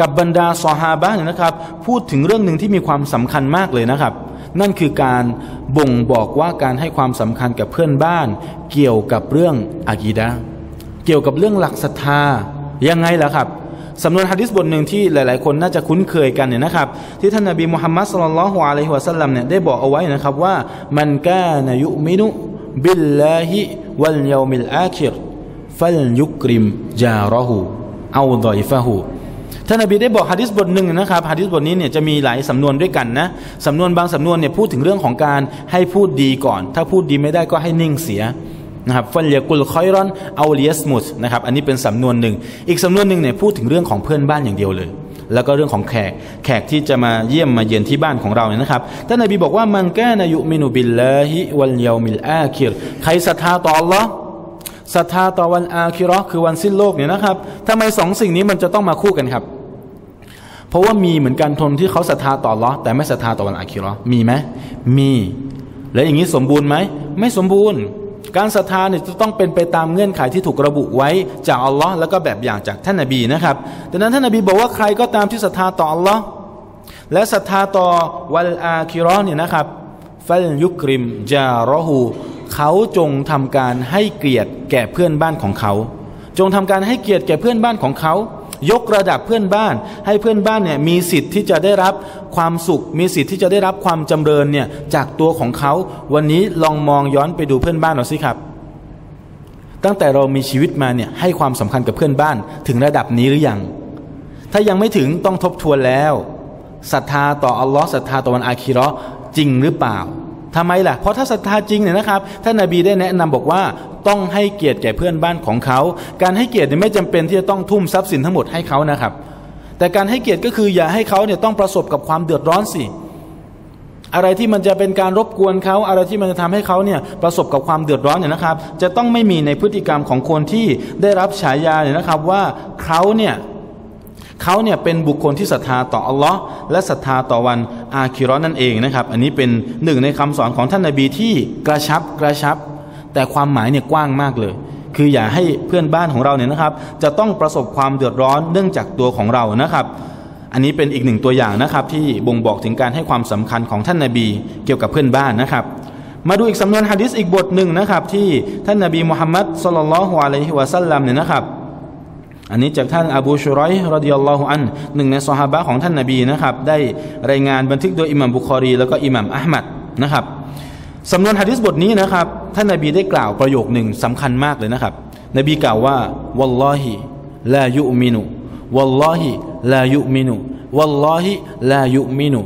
กับบรรดาซอฮาบะห์นะครับพูดถึงเรื่องหนึ่งที่มีความสำคัญมากเลยนะครับนั่นคือการบ่งบอกว่าการให้ความสำคัญกับเพื่อนบ้านเกี่ยวกับเรื่องอะกีดะห์เกี่ยวกับเรื่องหลักศรัทธายังไงล่ะครับสำนวนหะดีษบทหนึ่งที่หลายๆคนน่าจะคุ้นเคยกันเนี่ยนะครับที่ท่านนบีมุฮัมมัดศ็อลลัลลอฮุอะลัยฮิวะซัลลัมเนี่ยได้บอกเอาไว้นะครับว่ามันกานยุมินุบิลลาฮิวัลยอมิลอาคิรฟัลยุกริมญาระฮูเอาฎอยฟะฮูท่านนบีได้บอกหะดีษบทหนึ่งนะครับหะดีษบทนี้เนี่ยจะมีหลายสำนวนด้วยกันนะสำนวนบางสำนวนเนี่ยพูดถึงเรื่องของการให้พูดดีก่อนถ้าพูดดีไม่ได้ก็ให้นิ่งเสีย นะครับฟัลยะกุลค็อยรอนเอาลิยัสมุสนะครับอันนี้เป็นสำนวนหนึ่งอีกสำนวนหนึ่งเนี่ยพูดถึงเรื่องของเพื่อนบ้านอย่างเดียวเลยแล้วก็เรื่องของแขกแขกที่จะมาเยี่ยมมาเยือนที่บ้านของเราเนี่ยนะครับท่านนบีบอกว่ามันกานะยุมินุบิลลาฮิวัลยอมิลอาคิรใครศรัทธาต่อ อัลเลาะห์ ศรัทธาต่อวันอาคิเราะห์คือวันสิ้นโลกเนี่ยนะครับทำไมสองสิ่งนี้มันจะต้องมาคู่กันครับเพราะว่ามีเหมือนกันทนที่เขาศรัทธาต่ออัลเลาะห์แต่ไม่ศรัทธาต่อวันอาคิเราะห์มีไหมมีแล้วอย่างนี้สมบูรณ์ไหมไม่สมบูรณ์การศรัทธาเนี่ยจะต้องเป็นไปตามเงื่อนไขที่ถูกระบุไว้จากอัลเลาะห์แล้วก็แบบอย่างจากท่านนบีนะครับดังนั้นท่านนบีบอกว่าใครก็ตามที่ศรัทธาต่ออัลเลาะห์และศรัทธาต่อวันอาคิเราะห์เนี่ยนะครับฟัลยุกริมจารอฮูเขาจงทำการให้เกียรติแก่เพื่อนบ้านของเขาจงทำการให้เกียรติแก่เพื่อนบ้านของเขายกระดับเพื่อนบ้านให้เพื่อนบ้านเนี่ยมีสิทธิ์ที่จะได้รับความสุขมีสิทธิ์ที่จะได้รับความจำเริญเนี่ยจากตัวของเขาวันนี้ลองมองย้อนไปดูเพื่อนบ้านเราสิครับตั้งแต่เรามีชีวิตมาเนี่ยให้ความสำคัญกับเพื่อนบ้านถึงระดับนี้หรือยังถ้ายังไม่ถึงต้องทบทวนแล้วศรัทธาต่ออัลเลาะห์ศรัทธาต่อวันอาคิเราะห์จริงหรือเปล่าทำไมล่ะเพราะถ้าศรัทธาจริงเนี่ยนะครับท่านนบีได้แนะนำบอกว่าต้องให้เกียรติแก่เพื่อนบ้านของเขาการให้เกียรติไม่จำเป็นที่จะต้องทุ่มทรัพย์สินทั้งหมดให้เขานะครับแต่การให้เกียรติก็คืออย่าให้เขาเนี่ยต้องประสบกับความเดือดร้อนสิอะไรที่มันจะเป็นการรบกวนเขาอะไรที่มันจะทำให้เขาเนี่ยประสบกับความเดือดร้อนเนี่ยนะครับจะต้องไม่มีในพฤติกรรมของคนที่ได้รับฉายาเนี่ยนะครับว่าเขาเนี่ยเขาเนี่ยเป็นบุคคลที่ศรัทธาต่ออัลเลาะห์และศรัทธาต่อวันอาคิเราะห์นั่นเองนะครับอันนี้เป็นหนึ่งในคำสอนของท่านนบีที่กระชับกระชับแต่ความหมายเนี่ยกว้างมากเลยคืออย่าให้เพื่อนบ้านของเราเนี่ยนะครับจะต้องประสบความเดือดร้อนเนื่องจากตัวของเรานะครับอันนี้เป็นอีกหนึ่งตัวอย่างนะครับที่บ่งบอกถึงการให้ความสำคัญของท่านนบีเกี่ยวกับเพื่อนบ้านนะครับมาดูอีกสำนวนหะดีษอีกบทหนึ่งนะครับที่ท่านนบีมุฮัมมัดศ็อลลัลลอฮุอะลัยฮิวะซัลลัมเนี่ยนะครับอันนี้จากท่านอบูชุรอยฮ์ รอฎิยัลลอฮุอันฮุหนึ่งในซอฮาบะห์ของท่านนบีนะครับได้รายงานบันทึกโดยอิหม่ามบุคอรีแล้วก็อิหม่ามอะห์มัดนะครับสำนวนหะดีษบทนี้นะครับท่านนบีได้กล่าวประโยคหนึ่งสำคัญมากเลยนะครับนบีกล่าวว่าวัลลอฮิลายุมินุวัลลอฮิลายุมินุวัลลอฮิลายุมินุ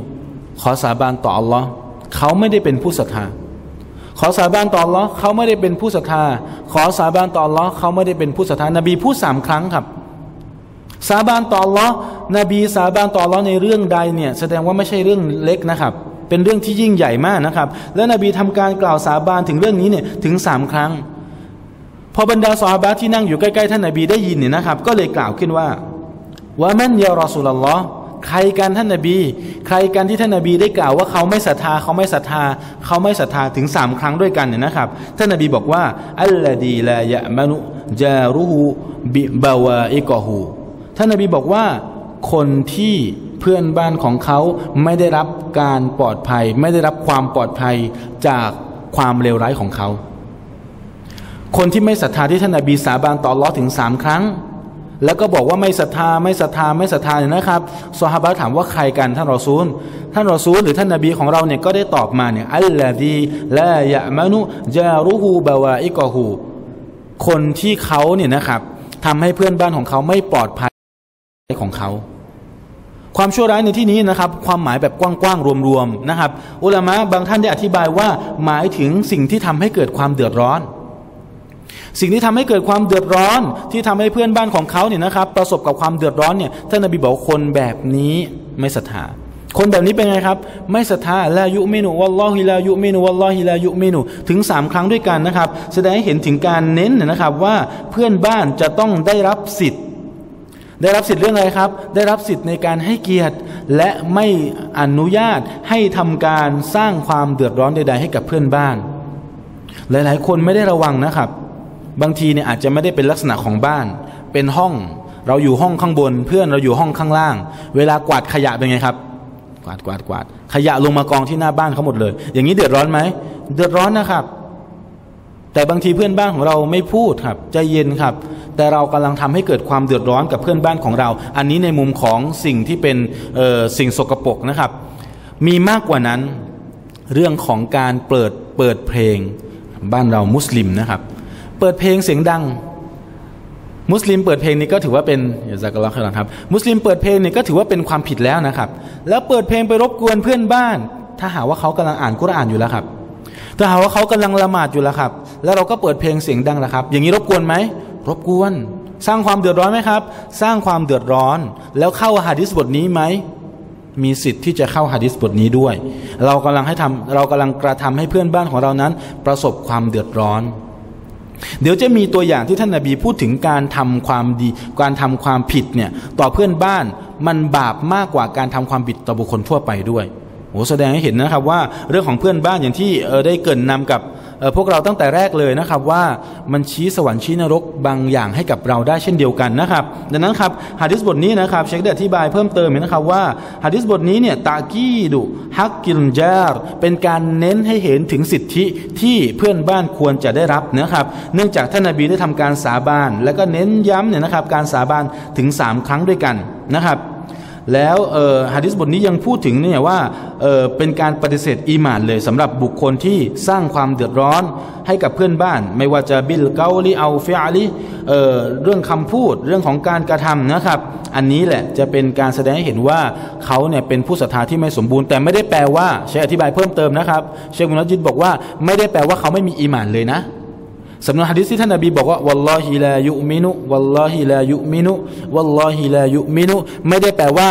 ขอสาบานต่ออัลลอฮ์เขาไม่ได้เป็นผู้ศรัทธาขอสาบานต่ออัลเลาะห์เขาไม่ได้เป็นผู้ศรัทธาขอสาบานต่ออัลเลาะห์เขาไม่ได้เป็นผู้ศรัทธานบีพูดสามครั้งครับสาบานต่ออัลเลาะห์นบีสาบานต่ออัลเลาะห์ในเรื่องใดเนี่ยแสดงว่าไม่ใช่เรื่องเล็กนะครับเป็นเรื่องที่ยิ่งใหญ่มากนะครับและนบีทำการกล่าวสาบานถึงเรื่องนี้เนี่ยถึงสามครั้งพอบรรดาซอฮาบะห์ที่นั่งอยู่ใกล้ๆท่านนบีได้ยินเนี่ยนะครับก็เลยกล่าวขึ้นว่าวะมันยารอซูลุลลอฮ์ใครกันท่านนบีใครกันที่ท่านนบีได้กล่าวว่าเขาไม่ศรัทธาเขาไม่ศรัทธาเขาไม่ศรัทธาถึงสามครั้งด้วยกันเนี่ยนะครับท่านนบีบอกว่าอัลลาดีลายะมะนุจารุฮูบิบาวาอิกอฮูท่านนบีบอกว่าคนที่เพื่อนบ้านของเขาไม่ได้รับการปลอดภัยไม่ได้รับความปลอดภัยจากความเลวร้ายของเขาคนที่ไม่ศรัทธาที่ท่านนบีสาบานต่ออัลเลาะห์ถึงสามครั้งแล้วก็บอกว่าไม่ศรัทธาไม่ศรัทธาไม่ศรัทธาเนี่ยนะครับซอฮาบะห์ถามว่าใครกันท่านรอซูลท่านรอซูลหรือท่านนบีของเราเนี่ยก็ได้ตอบมาเนี่ยอัลลาซีลายะมะนุจารุฮูบาวาอิกอฮูคนที่เขาเนี่ยนะครับทำให้เพื่อนบ้านของเขาไม่ปลอดภัยของเขาความชั่วร้ายในที่นี้นะครับความหมายแบบกว้างๆรวมๆนะครับอุลามะบางท่านได้อธิบายว่าหมายถึงสิ่งที่ทำให้เกิดความเดือดร้อนสิ่งที่ทำให้เกิดความเดือดร้อนที่ทำให้เพื่อนบ้านของเขาเนี่ยนะครับประสบกับความเดือดร้อนเนี่ยท่านนบีบอกคนแบบนี้ไม่ศรัทธาคนแบบนี้เป็นไงครับไม่ศรัทธาลายุมินุวัลลอฮิลายุมินุวัลลอฮิลายุมินุถึงสามครั้งด้วยกันนะครับแสดงให้เห็นถึงการเน้นนะครับว่าเพื่อนบ้านจะต้องได้รับสิทธิ์ได้รับสิทธิ์เรื่องอะไรครับได้รับสิทธิ์ในการให้เกียรติและไม่อนุญาตให้ทำการสร้างความเดือดร้อนใดๆให้กับเพื่อนบ้านหลายๆคนไม่ได้ระวังนะครับบางทีเนี่ยอาจจะไม่ได้เป็นลักษณะของบ้านเป็นห้องเราอยู่ห้องข้างบนเพื่อนเราอยู่ห้องข้างล่างเวลากวาดขยะเป็นไงครับกวาดกวาดกวาดขยะลงมากองที่หน้าบ้านเขาหมดเลยอย่างนี้เดือดร้อนไหมเดือดร้อนนะครับแต่บางทีเพื่อนบ้านของเราไม่พูดครับใจเย็นครับแต่เรากำลังทำให้เกิดความเดือดร้อนกับเพื่อนบ้านของเราอันนี้ในมุมของสิ่งที่เป็นเอ่อสิ่งสกปรกนะครับมีมากกว่านั้นเรื่องของการเปิดเปิดเพลงบ้านเรามุสลิมนะครับเปิดเพลงเสียงดังมุสลิมเปิดเพลงนี่ก็ถือว่าเป็นอย่าซักอัลลอฮ์ครับครับมุสลิมเปิดเพลงนี่ก็ถือว่าเป็นความผิดแล้วนะครับแล้วเปิดเพลงไปรบกวนเพื่อนบ้านถ้าหาว่าเขากำลังอ่านกุรอานอยู่แล้วครับ ถ้าหากว่าเขากำลังละหมาดอยู่ละครับแล้วเราก็เปิดเพลงเสียงดังละครับอย่างนี้รบกวนไหมรบกวนสร้างความเดือดร้อนไหมครับสร้างความเดือดร้อนแล้วเข้าหะดีษบทนี้ไหมมีสิทธิ์ที่จะเข้าหะดีษบทนี้ด้วยเรากำลังให้ทำเรากำลังกระทำให้เพื่อนบ้านของเรานั้นประสบความเดือดร้อนเดี๋ยวจะมีตัวอย่างที่ท่านนบีพูดถึงการทำความดีการทำความผิดเนี่ยต่อเพื่อนบ้านมันบาปมากกว่าการทำความผิดต่อบุคคลทั่วไปด้วยโอ้แสดงให้เห็นนะครับว่าเรื่องของเพื่อนบ้านอย่างที่ได้เกริ่นนำกับพวกเราตั้งแต่แรกเลยนะครับว่ามันชี้สวรรค์ชี้นรกบางอย่างให้กับเราได้เช่นเดียวกันนะครับดังนั้นครับหะดีษบทนี้นะครับเชคได้อธิบายเพิ่มเติมนะครับว่าหะดีษบทนี้เนี่ยตากีดุฮักกิลญาร์เป็นการเน้นให้เห็นถึงสิทธิที่เพื่อนบ้านควรจะได้รับนะครับเนื่องจากท่านนบีได้ทำการสาบานแล้วก็เน้นย้ำเนี่ยนะครับการสาบานถึงสามครั้งด้วยกันนะครับแล้วหะดีษบทนี้ยังพูดถึงเนี่ยว่า เ, เป็นการปฏิเสธอีหม่านเลยสำหรับบุคคลที่สร้างความเดือดร้อนให้กับเพื่อนบ้านไม่ว่าจะบิลเกาลิเอาฟิอาลิเรื่องคำพูดเรื่องของการกระทำนะครับอันนี้แหละจะเป็นการแสดงให้เห็นว่าเขาเนี่ยเป็นผู้ศรัทธาที่ไม่สมบูรณ์แต่ไม่ได้แปลว่าเชคอธิบายเพิ่มเติมนะครับเชคมุนัจญิดบอกว่าไม่ได้แปลว่าเขาไม่มีอีหม่านเลยนะสำนวนหะดีษที่ท่านนบีบอกว่าวัลลอฮิลายุมินุวัลลอฮิลายุมินุวัลลอฮิลายุมินุไม่ได้แปลว่า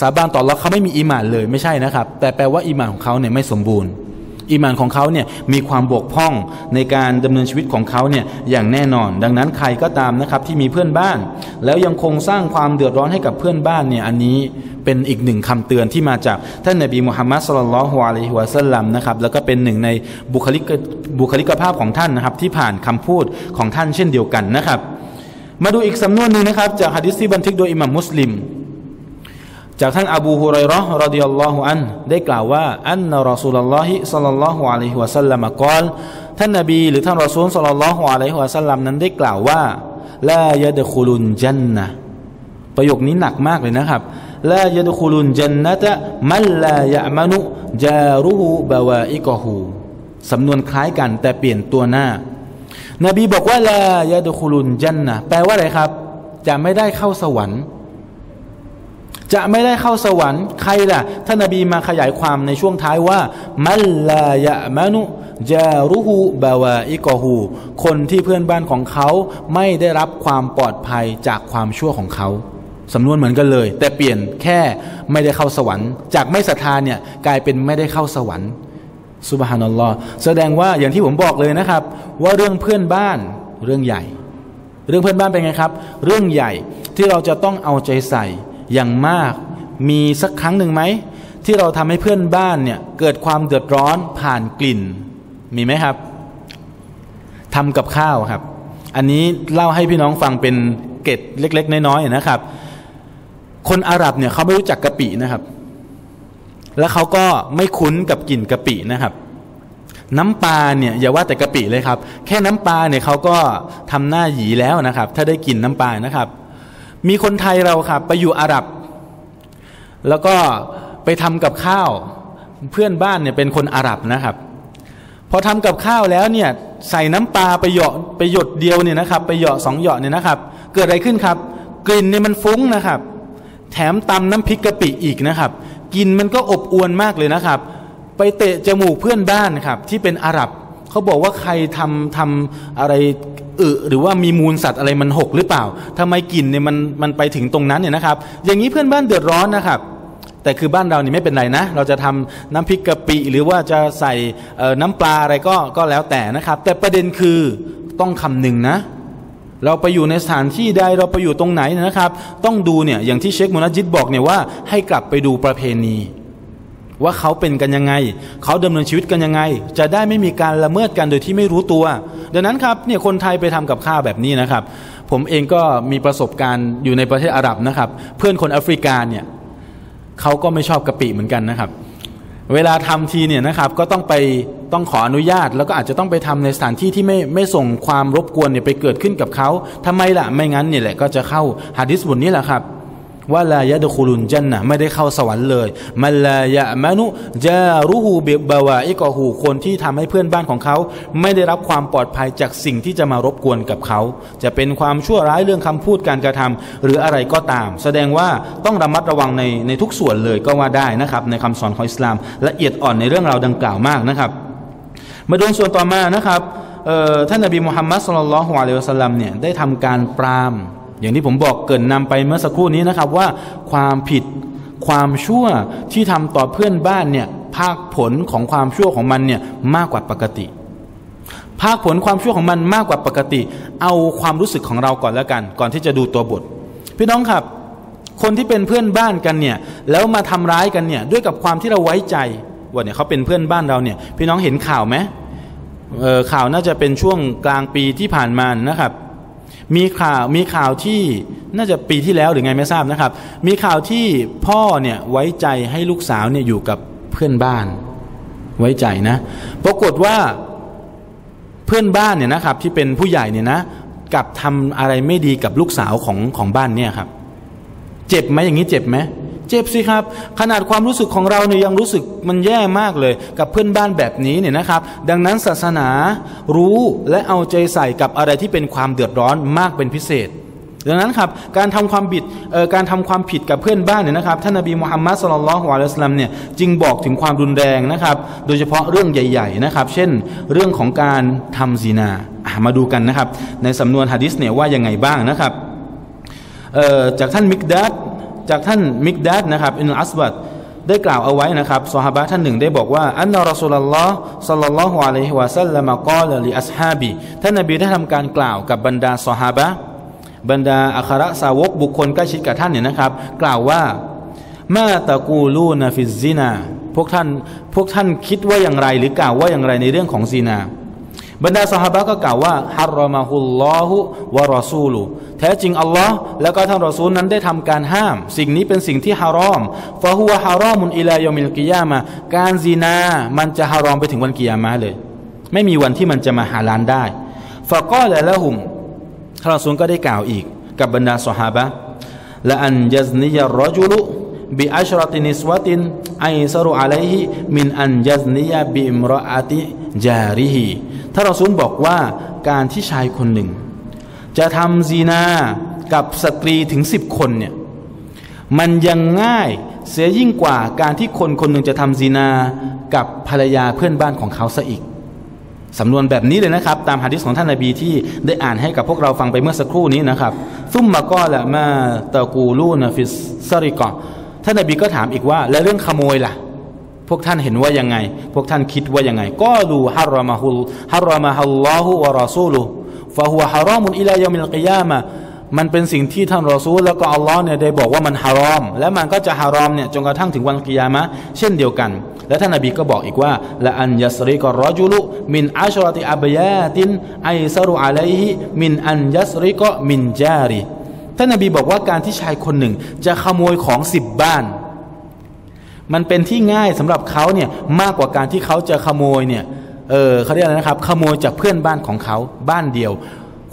สาบานต่ออัลเลาะห์เขาไม่มีอีหม่านเลยไม่ใช่นะครับแต่แปลว่าอีหม่านของเขาเนี่ยไม่สมบูรณ์อีหม่านของเขาเนี่ยมีความบกพร่องในการดำเนินชีวิตของเขาเนี่ยอย่างแน่นอนดังนั้นใครก็ตามนะครับที่มีเพื่อนบ้านแล้วยังคงสร้างความเดือดร้อนให้กับเพื่อนบ้านเนี่ยอันนี้เป็นอีกหนึ่งคำเตือนที่มาจากท่านนบีมุฮัมมัดศ็อลลัลลอฮุอะลัยฮิวะซัลลัมนะครับแล้วก็เป็นหนึ่งในบุคลิกบุคลิกภาพของท่านนะครับที่ผ่านคำพูดของท่านเช่นเดียวกันนะครับมาดูอีกสำนวนหนึ่งนะครับจากหะดีษที่บันทึกโดยอิหม่ามมุสลิมจากท่านอบูฮุรอยเราะห์รอฎิยัลลอฮุอันฮุได้กล่าวว่าอันนะรอซูลุลลอฮิศ็อลลัลลอฮุอะลัยฮิวะซัลลัมกล่าวท่านนบีหรือท่านรอซูลศ็อลลัลลอฮุอะลัยฮิวะซัลลัมนั้นได้กล่าวว่าลายะดะคุลุนญันนะห์ประโยคนี้หนักมากเลยนะครับลายะดะคุลุนญันนะห์มัลลายะมะนุจารุฮูบะวาอิกะฮูสำนวนคล้ายกันแต่เปลี่ยนตัวหน้านบีบอกว่าลายะดะคุลุนญันนะห์แปลว่าอะไรครับจะไม่ได้เข้าสวรรค์จะไม่ได้เข้าสวรรค์ใครล่ะท่านนบีมาขยายความในช่วงท้ายว่ามัลลายะมะนุจารุฮูบะวาอิกะฮูคนที่เพื่อนบ้านของเขาไม่ได้รับความปลอดภัยจากความชั่วของเขาสำนวนเหมือนกันเลยแต่เปลี่ยนแค่ไม่ได้เข้าสวรรค์จากไม่ศรัทธาเนี่ยกลายเป็นไม่ได้เข้าสวรรค์ซุบฮานัลลอฮ์แสดงว่าอย่างที่ผมบอกเลยนะครับว่าเรื่องเพื่อนบ้านเรื่องใหญ่เรื่องเพื่อนบ้านเป็นไงครับเรื่องใหญ่ที่เราจะต้องเอาใจใส่อย่างมากมีสักครั้งหนึ่งไหมที่เราทำให้เพื่อนบ้านเนี่ยเกิดความเดือดร้อนผ่านกลิ่นมีไหมครับทำกับข้าวครับอันนี้เล่าให้พี่น้องฟังเป็นเกร็ดเล็กๆน้อยๆนะครับคนอาหรับเนี่ยเขาไม่รู้จักกะปินะครับแล้วเขาก็ไม่คุ้นกับกลิ่นกะปินะครับน้ำปลาเนี่ยอย่าว่าแต่กะปิเลยครับแค่น้ำปลาเนี่ยเขาก็ทำหน้าหยีแล้วนะครับถ้าได้กลิ่นน้ำปลานะครับมีคนไทยเราครับไปอยู่อาหรับแล้วก็ไปทำกับข้าวเพื่อนบ้านเนี่ยเป็นคนอาหรับนะครับพอทำกับข้าวแล้วเนี่ยใส่น้ำปลาไปหยอดไปหยดเดียวเนี่ยนะครับไปหยอดสองหยอดเนี่ยนะครับเกิดอะไรขึ้นครับกลิ่นเนี่ยมันฟุ้งนะครับแถมตำน้ำพริกกะปิอีกนะครับกินมันก็อบอวนมากเลยนะครับไปเตะจมูกเพื่อนบ้านครับที่เป็นอาหรับเขาบอกว่าใครทำทำอะไรอึหรือว่ามีมูลสัตว์อะไรมันหกหรือเปล่าทำไมกลิ่นเนี่ยมันมันไปถึงตรงนั้นเนี่ยนะครับอย่างนี้เพื่อนบ้านเดือดร้อนนะครับแต่คือบ้านเราเนี่ยไม่เป็นไรนะเราจะทำน้ำพริกกะปิหรือว่าจะใส่น้ำปลาอะไรก็ก็แล้วแต่นะครับแต่ประเด็นคือต้องคำนึงนะเราไปอยู่ในสถานที่ใดเราไปอยู่ตรงไหนนะครับต้องดูเนี่ยอย่างที่เชคมุนัจญิดบอกเนี่ยว่าให้กลับไปดูประเพณีว่าเขาเป็นกันยังไงเขาดำเนินชีวิตกันยังไงจะได้ไม่มีการละเมิดกันโดยที่ไม่รู้ตัวดังนั้นครับเนี่ยคนไทยไปทำกับข้าวแบบนี้นะครับผมเองก็มีประสบการณ์อยู่ในประเทศอาหรับนะครับเพื่อนคนแอฟริกาเนี่ยเขาก็ไม่ชอบกะปิเหมือนกันนะครับเวลาทำทีเนี่ยนะครับก็ต้องไปต้องขออนุญาตแล้วก็อาจจะต้องไปทำในสถานที่ที่ไม่ไม่ส่งความรบกวนเนี่ยไปเกิดขึ้นกับเขาทำไมล่ะไม่งั้นเนี่ยแหละก็จะเข้าหะดีษบทนี้แหละครับว่าลายะดะคุลุนญันนะห์ไม่ได้เข้าสวรรค์เลยมัลลายะมะนุจารุฮูบิบะวาอิกะฮูคนที่ทำให้เพื่อนบ้านของเขาไม่ได้รับความปลอดภัยจากสิ่งที่จะมารบกวนกับเขาจะเป็นความชั่วร้ายเรื่องคำพูดการกระทำหรืออะไรก็ตามแสดงว่าต้องระมัดระวังในในทุกส่วนเลยก็ว่าได้นะครับในคำสอนของอิสลามละเอียดอ่อนในเรื่องราวดังกล่าวมากนะครับ มาดูส่วนต่อมานะครับท่านนบีมุฮัมมัดศ็อลลัลลอฮุอะลัยฮิวะซัลลัมเนี่ยได้ทำการปรามอย่างที่ผมบอกเกริ่นนำไปเมื่อสักครู่นี้นะครับว่าความผิดความชั่วที่ทำต่อเพื่อนบ้านเนี่ยภาคผลของความชั่วของมันเนี่ยมากกว่าปกติภาคผลความชั่วของมันมากกว่าปกติเอาความรู้สึกของเราก่อนแล้วกันก่อนที่จะดูตัวบทพี่น้องครับคนที่เป็นเพื่อนบ้านกันเนี่ยแล้วมาทำร้ายกันเนี่ยด้วยกับความที่เราไว้ใจว่าเนี่ยเขาเป็นเพื่อนบ้านเราเนี่ยพี่น้องเห็นข่าวไหมข่าวน่าจะเป็นช่วงกลางปีที่ผ่านมานะครับมีข่าวมีข่าวที่น่าจะปีที่แล้วหรือไงไม่ทราบนะครับมีข่าวที่พ่อเนี่ยไว้ใจให้ลูกสาวเนี่ยอยู่กับเพื่อนบ้านไว้ใจนะปรากฏว่าเพื่อนบ้านเนี่ยนะครับที่เป็นผู้ใหญ่เนี่ยนะกลับทำอะไรไม่ดีกับลูกสาวของของบ้านเนี่ยครับเจ็บไหมอย่างนี้เจ็บไหมเจ็บสิครับขนาดความรู้สึกของเราเนี่ยยังรู้สึกมันแย่มากเลยกับเพื่อนบ้านแบบนี้เนี่ยนะครับดังนั้นศาสนารู้และเอาใจใส่กับอะไรที่เป็นความเดือดร้อนมากเป็นพิเศษดังนั้นครับการทำความบิดเอ่อการทำความผิดกับเพื่อนบ้านเนี่ยนะครับท่านนบีมุฮัมมัดศ็อลลัลลอฮุอะลัยฮิวะซัลลัมเนี่ยจึงบอกถึงความรุนแรงนะครับโดยเฉพาะเรื่องใหญ่ๆนะครับเช่นเรื่องของการทำซินามาดูกันนะครับในสำนวนหะดีษเนี่ยว่ายังไงบ้างนะครับเอ่อจากท่านมิกดัดจากท่านมิกดัดนะครับอิบนุอัสบัดได้กล่าวเอาไว้นะครับซอฮาบะห์ท่านหนึ่งได้บอกว่าอันนะรอซูลุลลอฮ์ศ็อลลัลลอฮุอะลัยฮิวะซัลลัมกอลลิอัศฮาบีท่านนบีได้ทำการกล่าวกับบรรดาซอฮาบะห์บรรดาอัคระสาวกบุคคลใกล้ชิดกับท่านเนี่ยนะครับกล่าวว่ามาตะกูลูนฟิซซินาพวกท่านพวกท่านคิดว่าอย่างไรหรือกล่าวว่าอย่างไรในเรื่องของซินาบรรดาซอฮาบะห์ก็กล่าวว่าฮารอมะฮุลลอฮุวะรอซูลุแท้จริงอัลลอฮ์แล้วก็ท่านรอซูลนั้นได้ทำการห้ามสิ่งนี้เป็นสิ่งที่ฮารอมฟะฮุวะฮารอมุนอิลายอมิลกิยามะการซินามันจะฮารอมไปถึงวันกิยามะห์เลยไม่มีวันที่มันจะมาฮาลาลได้ฟะกอละละฮุมท่านรอซูลก็ได้กล่าวอีกกับบรรดาซอฮาบะห์ละอันยัซนียะรอจุลุบิอัชรตินิสวะตินอัยซะรุอะลัยฮิมินอันยัซนียะบิอิมรออะติญาริฮิท่านรอซูลบอกว่าการที่ชายคนหนึ่งจะทำซินากับสตรีถึงสิบคนเนี่ยมันยังง่ายเสียยิ่งกว่าการที่คนคนหนึ่งจะทำซินากับภรรยาเพื่อนบ้านของเขาซะอีกสำนวนแบบนี้เลยนะครับตามหะดีษของท่านนบีที่ได้อ่านให้กับพวกเราฟังไปเมื่อสักครู่นี้นะครับซุมมะกอละมาตะกูลูนฟิสซะริกะท่านนบีก็ถามอีกว่าแล้วเรื่องขโมยล่ะพวกท่านเห็นว่ายังไงพวกท่านคิดว่ายังไงก็ลูฮารอมะฮุลฮารอมะฮุลลอฮุวะรอซูลุฟะฮุวะฮารอมุนอิลายอมิลกิยามะมันเป็นสิ่งที่ท่านรอซูลแล้วก็อัลลอฮ์เนี่ยได้บอกว่ามันฮารอมและมันก็จะฮารอมเนี่ยจนกระทั่งถึงวันกิยามะห์เช่นเดียวกันและท่านนบีก็บอกอีกว่าละอันยัสริกะรอจุลุมินอัชรติอับยาตินอัยซะรุอะลัยฮิมินอันยัสริกะมินจาริท่านนบีบอกว่าการที่ชายคนหนึ่งจะขโมยของสิบบ้านมันเป็นที่ง่ายสำหรับเขาเนี่ยมากกว่าการที่เขาจะขโมยเนี่ยเออเขาเรียกอะไรนะครับขโมยจากเพื่อนบ้านของเขาบ้านเดียว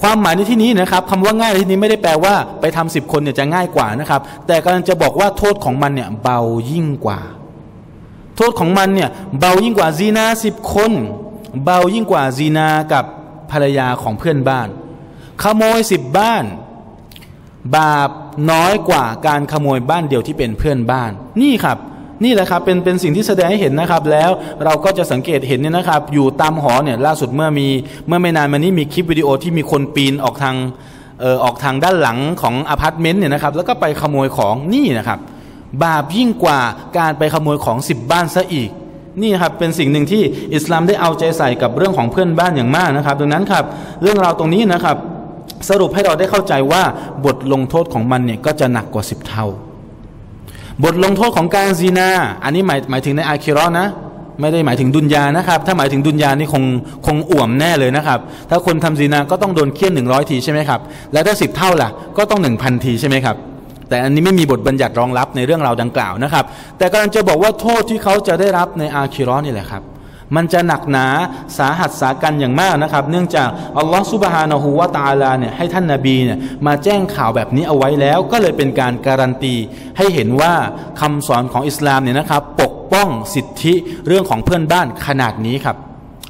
ความหมายในที่นี้นะครับคำว่าง่ายในที่นี้ไม่ได้แปลว่าไปทำสิบคนเนี่ยจะง่ายกว่านะครับแต่กำลังจะบอกว่าโทษของมันเนี่ยเบายิ่งกว่าโทษของมันเนี่ยเบายิ่งกว่าซีนาสิบคนเบายิ่งกว่าซีนากับภรรยาของเพื่อนบ้านขโมยสิบบ้านบาปน้อยกว่าการขโมยบ้านเดียวที่เป็นเพื่อนบ้านนี่ครับนี่แหละครับเป็นเป็นสิ่งที่แสดงให้เห็นนะครับแล้วเราก็จะสังเกตเห็นเนี่ยนะครับอยู่ตามหอเนี่ยล่าสุดเมื่อมีเมื่อไม่นานมานี้มีคลิปวิดีโอที่มีคนปีนออกทางเอ่อออกทางด้านหลังของอพาร์ตเมนต์เนี่ยนะครับแล้วก็ไปขโมยของนี่นะครับบาปยิ่งกว่าการไปขโมยของสิบบ้านซะอีกนี่ครับเป็นสิ่งหนึ่งที่อิสลามได้เอาใจใส่กับเรื่องของเพื่อนบ้านอย่างมากนะครับดังนั้นครับเรื่องราวตรงนี้นะครับสรุปให้เราได้เข้าใจว่าบทลงโทษของมันเนี่ยก็จะหนักกว่าสิบเท่าบทลงโทษของการซีนาอันนี้หมายหมายถึงในอาคิเราะห์นะไม่ได้หมายถึงดุนยานะครับถ้าหมายถึงดุนยานี่คงคงอ่วมแน่เลยนะครับถ้าคนทำซีนาก็ต้องโดนเคี่ยนหนึ่งร้อยทีใช่ไหมครับแล้วถ้าสิบเท่าล่ะก็ต้อง หนึ่งพัน ทีใช่ไหมครับแต่อันนี้ไม่มีบทบัญญัติรองรับในเรื่องราวดังกล่าวนะครับแต่กำลังจะบอกว่าโทษที่เขาจะได้รับในอาคิเราะห์นี่แหละครับมันจะหนักหนาสาหัสสากันอย่างมากนะครับเนื่องจากอัลลอฮฺซุบฮานะฮูวะตะอาลาเนี่ยให้ท่านนบีเนี่ยมาแจ้งข่าวแบบนี้เอาไว้แล้วก็เลยเป็นการการันตีให้เห็นว่าคำสอนของอิสลามเนี่ยนะครับปกป้องสิทธิเรื่องของเพื่อนบ้านขนาดนี้ครับ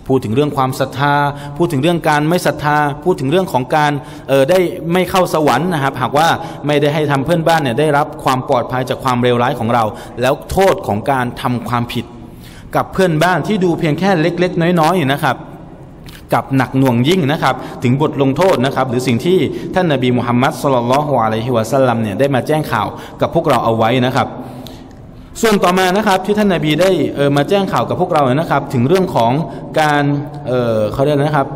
พูดถึงเรื่องความศรัทธาพูดถึงเรื่องการไม่ศรัทธาพูดถึงเรื่องของการเออได้ไม่เข้าสวรรค์นะครับหากว่าไม่ได้ให้ทำเพื่อนบ้านเนี่ยได้รับความปลอดภัยจากความเลวร้ายของเราแล้วโทษของการทำความผิด กับเพื่อนบ้านที่ดูเพียงแค่เล็กๆน้อยๆนะครับกับหนักหน่วงยิ่งนะครับถึงบทลงโทษนะครับหรือสิ่งที่ท่านนบีมุฮัมมัดศ็อลลัลลอฮุอะลัยฮิวะซัลลัมเนี่ยได้มาแจ้งข่าวกับพวกเราเอาไว้นะครับส่วนต่อมานะครับที่ท่านนบีได้เอ่อมาแจ้งข่าวกับพวกเรานะครับถึงเรื่องของการเอ่อเขาเรียกนะครับ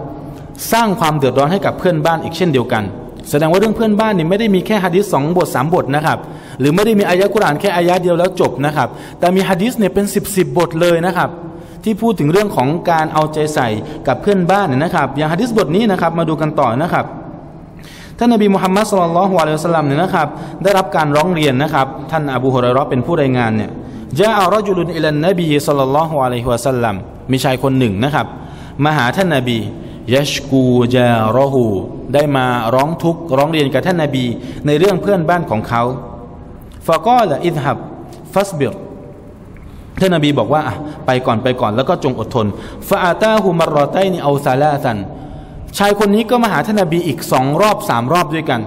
สร้างความเดือดร้อนให้กับเพื่อนบ้านอีกเช่นเดียวกันแสดงว่าเรื่องเพื่อนบ้านนี่ไม่ได้มีแค่หะดีษสองบทสามบทนะครับหรือไม่ได้มีอายะกุรอานแค่อายะเดียวแล้วจบนะครับแต่มีหะดีษเนี่ยเป็นสิบสิบบทเลยนะครับที่พูดถึงเรื่องของการเอาใจใส่กับเพื่อนบ้านนะครับอย่างหะดีษบทนี้นะครับมาดูกันต่อนะครับท่านนบีมุฮัมมัดศ็อลลัลลอฮุอะลัยฮิวะซัลลัมเนี่ยนะครับได้รับการร้องเรียนนะครับท่านอบูฮุรอยเราะห์เป็นผู้รายงานเนี่ยญาอะรอจุลุนอิลันนบีศ็อลลัลลอฮุอะลัยฮิวะซัลลัมมีชายคนหนึ่งนะครับมาหาท่านนบียัชกูญาเราะฮูได้มาร้องทุกข์ร้องเรียนกับท่านนบีในเรื่องเพื่อนบ้านของเขาฟะกอละอิซฮับฟัสบิรท่านนบีบอกว่าไปก่อนไปก่อนแล้วก็จงอดทนฟาอาตาฮุมารอตัยนีเอาซาลาซันชายคนนี้ก็มาหาท่านนบีอีกสองรอบสามรอบด้วยกัน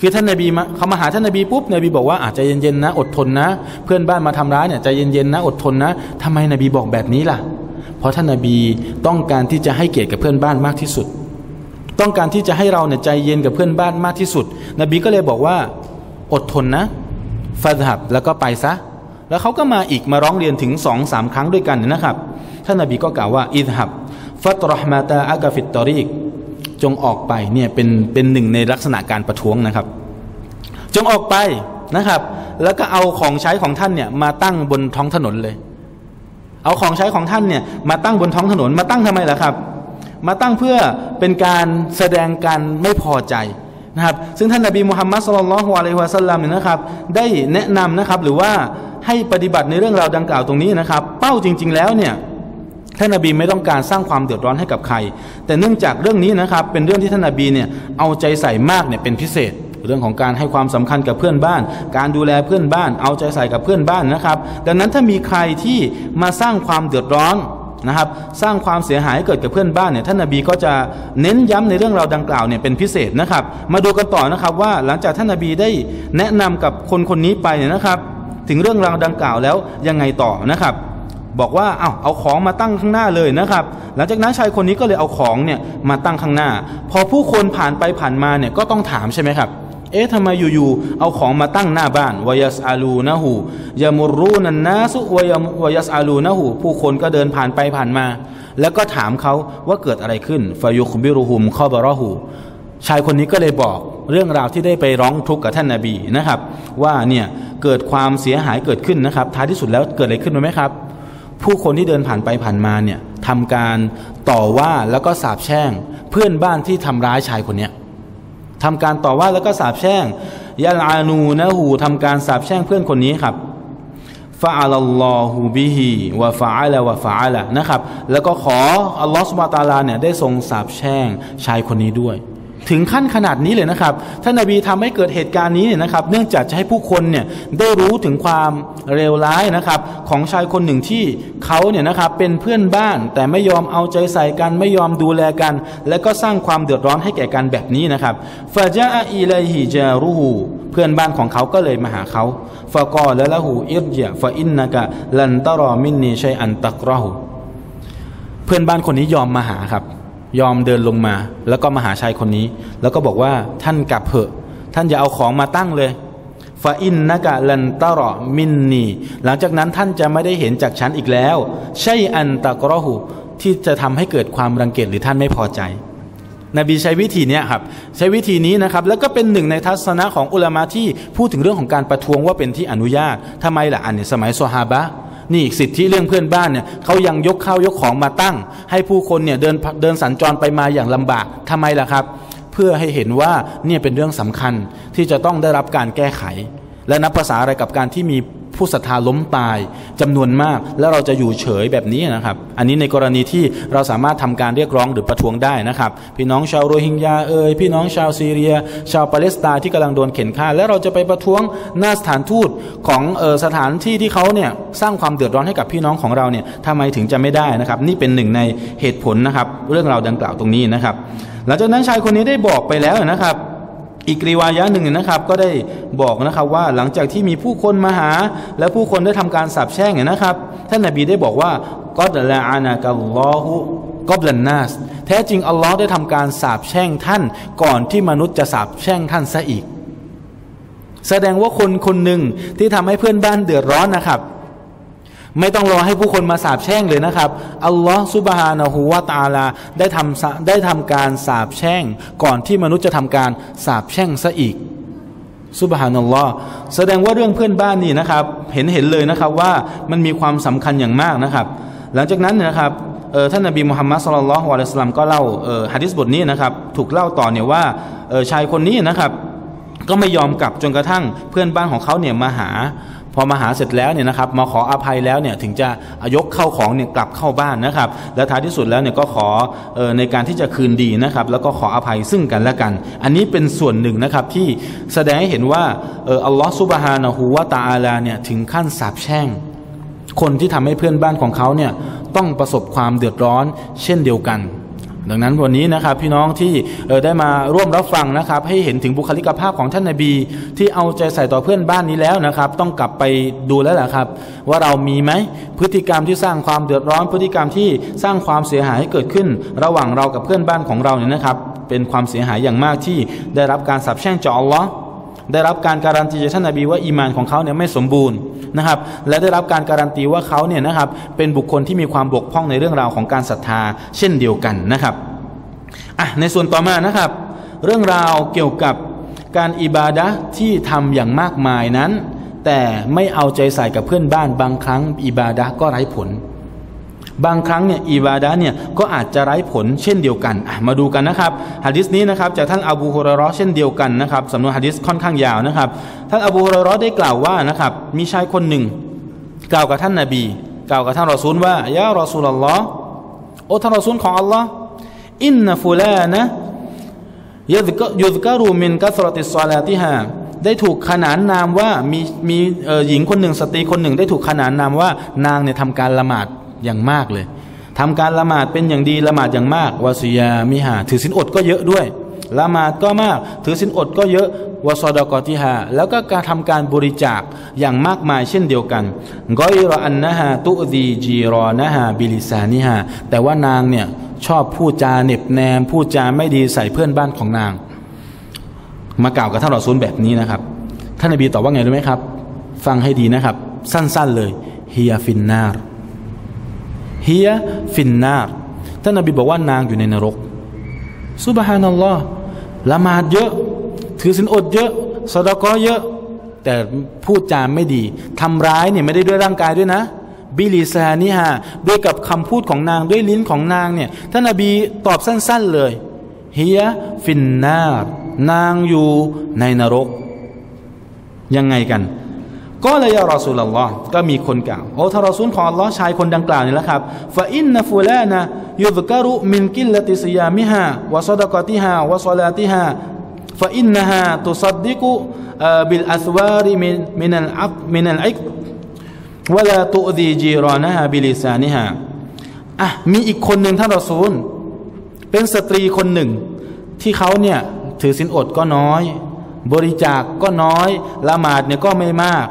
คือท่านนบีมาเขามาหาท่านนบีปุ๊บนบีบอกว่าใจเย็นๆนะอดทนนะเพื่อนบ้านมาทำร้ายเนี่ยใจเย็นๆนะอดทนนะทำไมนบีบอกแบบนี้ล่ะเพราะท่านนบีต้องการที่จะให้เกียรติกับเพื่อนบ้านมากที่สุดต้องการที่จะให้เราเนี่ยใจเย็นกับเพื่อนบ้านมากที่สุดนบีก็เลยบอกว่าอดทนนะฟาซับแล้วก็ไปซะแล้วเขาก็มาอีกมาร้องเรียนถึง สองถึงสาม ครั้งด้วยกันนะครับท่านนบีก็กล่าวว่าอิซฮับฟัตรห์มาตาอากาฟิตตอริกจงออกไปเนี่ยเป็นเป็นหนึ่งในลักษณะการประท้วงนะครับจงออกไปนะครับแล้วก็เอาของใช้ของท่านเนี่ยมาตั้งบนท้องถนนเลยเอาของใช้ของท่านเนี่ยมาตั้งบนท้องถนนมาตั้งทำไมล่ะครับมาตั้งเพื่อเป็นการแสดงการไม่พอใจนะครับซึ่งท่านนบีมุฮัมมัดศ็อลลัลลอฮุอะลัยฮิวะซัลลัมเนี่ยนะครับได้แนะนำนะครับหรือว่าให้ปฏิบัติในเรื่องราวดังกล่าวตรงนี้นะครับเป้าจริงๆแล้วเนี่ยท่านนบีไม่ต้องการสร้างความเดือดร้อนให้กับใครแต่เนื่องจากเรื่องนี้นะครับเป็นเรื่องที่ท่านนบีเนี่ยเอาใจใส่มากเนี่ยเป็นพิเศษเรื่องของการให้ความสำคัญกับเพื่อนบ้านการดูแลเพื่อนบ้านเอาใจใส่กับเพื่อนบ้านนะครับดังนั้นถ้ามีใครที่มาสร้างความเดือดร้อนนะครับสร้างความเสียหายเกิดกับเพื่อนบ้านเนี่ยท่านนบีก็จะเน้นย้ำในเรื่องราวดังกล่าวเนี่ยเป็นพิเศษนะครับมาดูกันต่อนะครับว่าหลังจากท่านนบีได้แนะนำกับคนคนนี้ไปเนี่ยนะครับถึงเรื่องราวดังกล่าวแล้วยังไงต่อนะครับบอกว่าเอาเอาของมาตั้งข้างหน้าเลยนะครับหลังจากนั้นชายคนนี้ก็เลยเอาของเนี่ยมาตั้งข้างหน้าพอผู้คนผ่านไปผ่านมาเนี่ยก็ต้องถามใช่ไหมครับเอ๊ะทำไมอยู่ๆเอาของมาตั้งหน้าบ้านวายัสอาลูนะหูยามุรูนันนาสุวายัสอาลูนะหูผู้คนก็เดินผ่านไปผ่านมาแล้วก็ถามเขาว่าเกิดอะไรขึ้นฟายุคบิรุหุมคอบารอหูชายคนนี้ก็เลยบอกเรื่องราวที่ได้ไปร้องทุกข์กับท่านนบีนะครับว่าเนี่ยเกิดความเสียหายเกิดขึ้นนะครับท้ายที่สุดแล้วเกิดอะไรขึ้นไหมครับผู้คนที่เดินผ่านไปผ่านมาเนี่ยทำการต่อว่าแล้วก็สาปแช่งเพื่อนบ้านที่ทำร้ายชายคนนี้ทำการต่อว่าแล้วก็สาปแช่งยะลอานูนะฮูทำการสาปแช่งเพื่อนคนนี้ครับฟะอัลลอฮุบิฮิวะฟะอัลวะฟะอัลนะครับแล้วก็ขออัลลอฮฺซุบฮานะฮูวะตะอาลาเนี่ยได้ทรงสาปแช่งชายคนนี้ด้วยถึงขั้นขนาดนี้เลยนะครับท่านนบีทำให้เกิดเหตุการณ์นี้เนี่ยนะครับเนื่องจากจะให้ผู้คนเนี่ยได้รู้ถึงความเลวร้ายนะครับของชายคนหนึ่งที่เขาเนี่ยนะครับเป็นเพื่อนบ้านแต่ไม่ยอมเอาใจใส่กันไม่ยอมดูแลกันและก็สร้างความเดือดร้อนให้แก่กันแบบนี้นะครับฟาจาอิลัยฮิจารูฮูเพื่อนบ้านของเขาก็เลยมาหาเขาฟะกอละละหูอิรญะฟะอินนะกะลันตะรอมินนีชัยอันตักเราะฮูเพื่อนบ้านคนนี้ยอมมาหาครับยอมเดินลงมาแล้วก็มาหาชายคนนี้แล้วก็บอกว่าท่านกลับเถอะท่านอย่าเอาของมาตั้งเลยฟาอินนะกะลันตะรอมินนีหลังจากนั้นท่านจะไม่ได้เห็นจากฉันอีกแล้วใช่อันตะกรอหูที่จะทำให้เกิดความรังเกียจหรือท่านไม่พอใจนบีใช้วิธีนี้ครับใช้วิธีนี้นะครับแล้วก็เป็นหนึ่งในทัศนะของอุลามะที่พูดถึงเรื่องของการประท้วงว่าเป็นที่อนุญาตทำไมล่ะอันนี้สมัยซอฮาบะนี่สิทธิเรื่องเพื่อนบ้านเนี่ยเขายังยกข้าวยกของมาตั้งให้ผู้คนเนี่ยเดินเดินสัญจรไปมาอย่างลำบากทำไมล่ะครับเพื่อให้เห็นว่าเนี่ยเป็นเรื่องสำคัญที่จะต้องได้รับการแก้ไขและนับภาษาอะไรกับการที่มีผู้ศรัทธาล้มตายจำนวนมากแล้วเราจะอยู่เฉยแบบนี้นะครับอันนี้ในกรณีที่เราสามารถทำการเรียกร้องหรือประท้วงได้นะครับพี่น้องชาวโรฮิงญาเอ่ยพี่น้องชาวซีเรียชาวปาเลสไตน์ที่กำลังโดนเข็นฆ่าแล้วเราจะไปประท้วงหน้าสถานทูตของเอ่อสถานที่ที่เขาเนี่ยสร้างความเดือดร้อนให้กับพี่น้องของเราเนี่ยทำไมถึงจะไม่ได้นะครับนี่เป็นหนึ่งในเหตุผลนะครับเรื่องราวดังกล่าวตรงนี้นะครับหลังจากนั้นชายคนนี้ได้บอกไปแล้วนะครับ อีกรีวายะหนึ่งนะครับก็ได้บอกนะครับว่าหลังจากที่มีผู้คนมาหาและผู้คนได้ทำการสาปแช่งนะครับท่านนบีได้บอกว่าก็ดละอานะกัลลอฮุกอบลันนัสแท้จริงอัลลอฮ์ได้ทำการสาปแช่งท่านก่อนที่มนุษย์จะสาปแช่งท่านซะอีกแสดงว่าคนคนหนึ่งที่ทำให้เพื่อนบ้านเดือดร้อนนะครับไม่ต้องรอให้ผู้คนมาสาปแช่งเลยนะครับอัลลอฮฺซุบฮานะฮูวะตะอาลาได้ทำได้ทำการสาปแช่งก่อนที่มนุษย์จะทำการสาปแช่งซะอีกซุบฮานัลลอฮฺแสดงว่าเรื่องเพื่อนบ้านนี่นะครับเห็นเห็นเลยนะครับว่ามันมีความสำคัญอย่างมากนะครับหลังจากนั้นนะครับท่านนบีมุฮัมมัดศ็อลลัลลอฮุอะลัยฮิวะซัลลัมก็เล่าหะดีษบทนี้นะครับถูกเล่าต่อเนี่ยว่าชายคนนี้นะครับก็ไม่ยอมกลับจนกระทั่งเพื่อนบ้านของเขาเนี่ยมาหาพอมาหาเสร็จแล้วเนี่ยนะครับมาขออภัยแล้วเนี่ยถึงจะยกเข้าของเนี่ยกลับเข้าบ้านนะครับและท้ายที่สุดแล้วเนี่ยก็ขอในการที่จะคืนดีนะครับแล้วก็ขออภัยซึ่งกันและกันอันนี้เป็นส่วนหนึ่งนะครับที่แสดงให้เห็นว่าอัลลอฮฺซุบฮานะฮูวะตะอาลาเนี่ยถึงขั้นสาปแช่งคนที่ทำให้เพื่อนบ้านของเขาเนี่ยต้องประสบความเดือดร้อนเช่นเดียวกันดังนั้นวันนี้นะครับพี่น้องที่ได้มาร่วมรับฟังนะครับให้เห็นถึงบุคลิกภาพของท่านนบีที่เอาใจใส่ต่อเพื่อนบ้านนี้แล้วนะครับต้องกลับไปดูแล้วแหละครับว่าเรามีไหมพฤติกรรมที่สร้างความเดือดร้อนพฤติกรรมที่สร้างความเสียหายให้เกิดขึ้นระหว่างเรากับเพื่อนบ้านของเราเนี่ยนะครับเป็นความเสียหายอย่างมากที่ได้รับการสาปแช่งจากอัลลอฮ์ได้รับการการันตีจากท่านนบีว่าอีมานของเขาเนี่ยไม่สมบูรณ์นะครับและได้รับการการันตีว่าเขาเนี่ยนะครับเป็นบุคคลที่มีความบกพร่องในเรื่องราวของการศรัทธาเช่นเดียวกันนะครับอ่ะในส่วนต่อมานะครับเรื่องราวเกี่ยวกับการอิบาดะห์ที่ทำอย่างมากมายนั้นแต่ไม่เอาใจใส่กับเพื่อนบ้านบางครั้งอิบาดะห์ก็ไร้ผลบางครั้งเนี่ยอิบาดะห์เนี่ยก็อาจจะไร้ผลเช่นเดียวกันมาดูกันนะครับหะดีษนี้นะครับจากท่านอบูฮุรอยเราะห์เช่นเดียวกันนะครับสำนวนหะดีษค่อนข้างยาวนะครับท่านอบูฮุรอยเราะห์ได้กล่าวว่านะครับมีชายคนหนึ่งกล่าวกับท่านนบีกล่าวกับท่านรอซูลว่ายะรอซูลอัลลอฮ์โอ้ท่านรอซูลของอัลลอฮ์อินนะฟุลานะยุซกะรูมินกัสเราะติศศอลาติฮาได้ถูกขนานนามว่ามีมีหญิงคนหนึ่งสตรีคนหนึ่งได้ถูกขนานนามว่านางเนี่ยทำการละหมาดอย่างมากเลยทำการละหมาดเป็นอย่างดีละหมาดอย่างมากวะซิยามิฮาถือศีลอดก็เยอะด้วยละหมาดก็มากถือศีลอดก็เยอะวะซอดะกอติฮาแล้วก็การทำการบริจาคอย่างมากมายเช่นเดียวกันกอยรออันนะฮาตุซีจีรอนะฮาบิลิซานิฮาแต่ว่านางเนี่ยชอบพูดจาเน็บแนมพูดจาไม่ดีใส่เพื่อนบ้านของนางมากล่าวกับท่านรอซูลแบบนี้นะครับท่านนบีตอบว่าไงรู้ไหมครับฟังให้ดีนะครับสั้นๆเลยฮิยาฟินนาร์เฮียฟินนาร์ท่านนบีบอกว่านางอยู่ในนรกซุบฮานัลลอฮ์ละหมาดเยอะถือศีลอดเยอะซอดาเกาะเยอะแต่พูดจาไม่ดีทำร้ายเนี่ยไม่ได้ด้วยร่างกายด้วยนะบิลิซานิฮาด้วยกับคำพูดของนางด้วยลิ้นของนางเนี่ยท่านนบีตอบสั้นๆเลยเฮียฟินนาร์นางอยู่ในนรกยังไงกันก็เลยยารอซูลอัลลอฮ์ก็มีคนกล่าวโอ้ท่านรอซูลของอัลลอฮ์ชายคนดังกล่าวนี่แหละครับฟะอินนะฟูลานะยุซกะรุมินกิลละติซิยามิฮาวะซอดะกอติฮาวะศอลาติฮาฟะอินนะฮาตุซัดดิกุบิลอัสวาริมินมินัลอัฟมินัลอิกวะลาตุอซีจีรอนะฮาบิลิซานิฮาอ่ะมีอีกคนหนึ่งท่านรอซูลเป็นสตรีคนหนึ่งที่เขาเนี่ยถือศีลอดก็น้อยบริจาคก็น้อยละหมาดเนี่ยก็ไม่มาก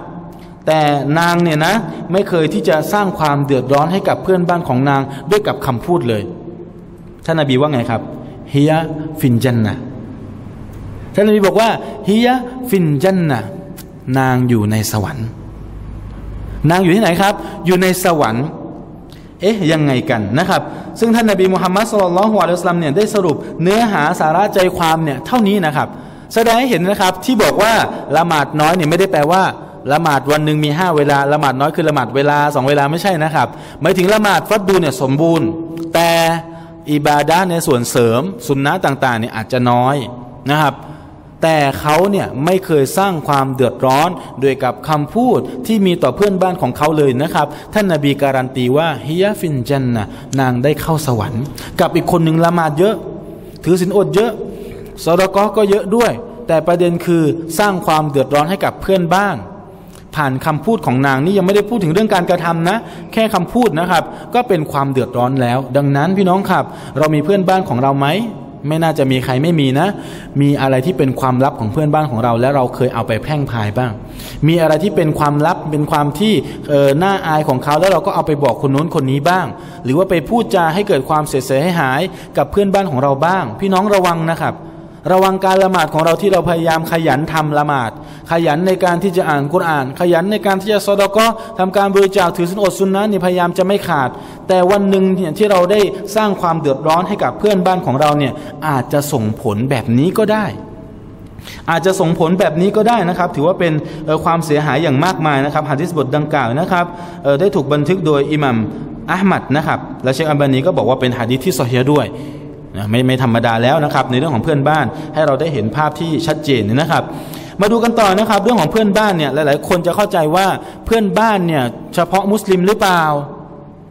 แต่นางเนี่ยนะไม่เคยที่จะสร้างความเดือดร้อนให้กับเพื่อนบ้านของนางด้วยกับคำพูดเลยท่านนบีว่าไงครับฮิยะฟินจันนะท่านนบีบอกว่าฮิยะฟินจันนะนางอยู่ในสวรรค์นางอยู่ที่ไหนครับอยู่ในสวรรค์เอ๊ะยังไงกันนะครับซึ่งท่านนบีมุฮัมมัดศ็อลลัลลอฮุอะลัยฮิวะซัลลัมเนี่ยได้สรุปเนื้อหาสาระใจความเนี่ยเท่านี้นะครับแสดงให้เห็นนะครับที่บอกว่าละหมาดน้อยเนี่ยไม่ได้แปลว่าละหมาดวันหนึ่งมีห้าเวลาละหมาดน้อยคือละหมาดเวลาสองเวลาไม่ใช่นะครับหมายถึงละหมาดฟัดดูเนี่ยสมบูรณ์แต่อิบาดะห์ในส่วนเสริมสุนนะต่างๆเนี่ยอาจจะน้อยนะครับแต่เขาเนี่ยไม่เคยสร้างความเดือดร้อนโดยกับคำพูดที่มีต่อเพื่อนบ้านของเขาเลยนะครับท่านนบีการันตีว่าฮิยะฟินจันนะนางได้เข้าสวรรค์กับอีกคนหนึ่งละหมาดเยอะถือศีลอดเยอะซอดะเกาะก็เยอะด้วยแต่ประเด็นคือสร้างความเดือดร้อนให้กับเพื่อนบ้านผ่านคำพูดของนางนี่ยังไม่ได้พูดถึงเรื่องการกระทำนะแค่คำพูดนะครับก็เป็นความเดือดร้อนแล้วดังนั้นพี่น้องครับเรามีเพื่อนบ้านของเราไหม ไม่น่าจะมีใครไม่มีนะมีอะไรที่เป็นความลับของเพื่อนบ้านของเราและเราเคยเอาไปแพร่งพายบ้างมีอะไรที่เป็นความลับเป็นความที่เอ่อน่าอายของเขาแล้วเราก็เอาไปบอกคนโน้นคนนี้บ้างหรือว่าไปพูดจาให้เกิดความเสียหายให้หายกับเพื่อนบ้านของเราบ้างพี่น้องระวังนะครับระวังการละหมาดของเราที่เราพยายามขยันทำละหมาดขยันในการที่จะอ่านกุรอานขยันในการที่จะซอดาเกาะห์ทำการบริจาคถือศีลอดสุนนะห์นี่พยายามจะไม่ขาดแต่วันหนึ่งเนี่ยที่เราได้สร้างความเดือดร้อนให้กับเพื่อนบ้านของเราเนี่ยอาจจะส่งผลแบบนี้ก็ได้อาจจะส่งผลแบบนี้ก็ได้นะครับถือว่าเป็นความเสียหายอย่างมากมายนะครับหะดีษบทดังกล่าวนะครับได้ถูกบันทึกโดยอิหม่ามอะห์มัดนะครับและเชคอัลบานีก็บอกว่าเป็นหะดีษที่ซอฮีฮ์ด้วยไม่ไม่ธรรมดาแล้วนะครับในเรื่องของเพื่อนบ้านให้เราได้เห็นภาพที่ชัดเจนนะครับมาดูกันต่อนะครับเรื่องของเพื่อนบ้านเนี่ยหลายๆคนจะเข้าใจว่าเพื่อนบ้านเนี่ยเฉพาะมุสลิมหรือเปล่า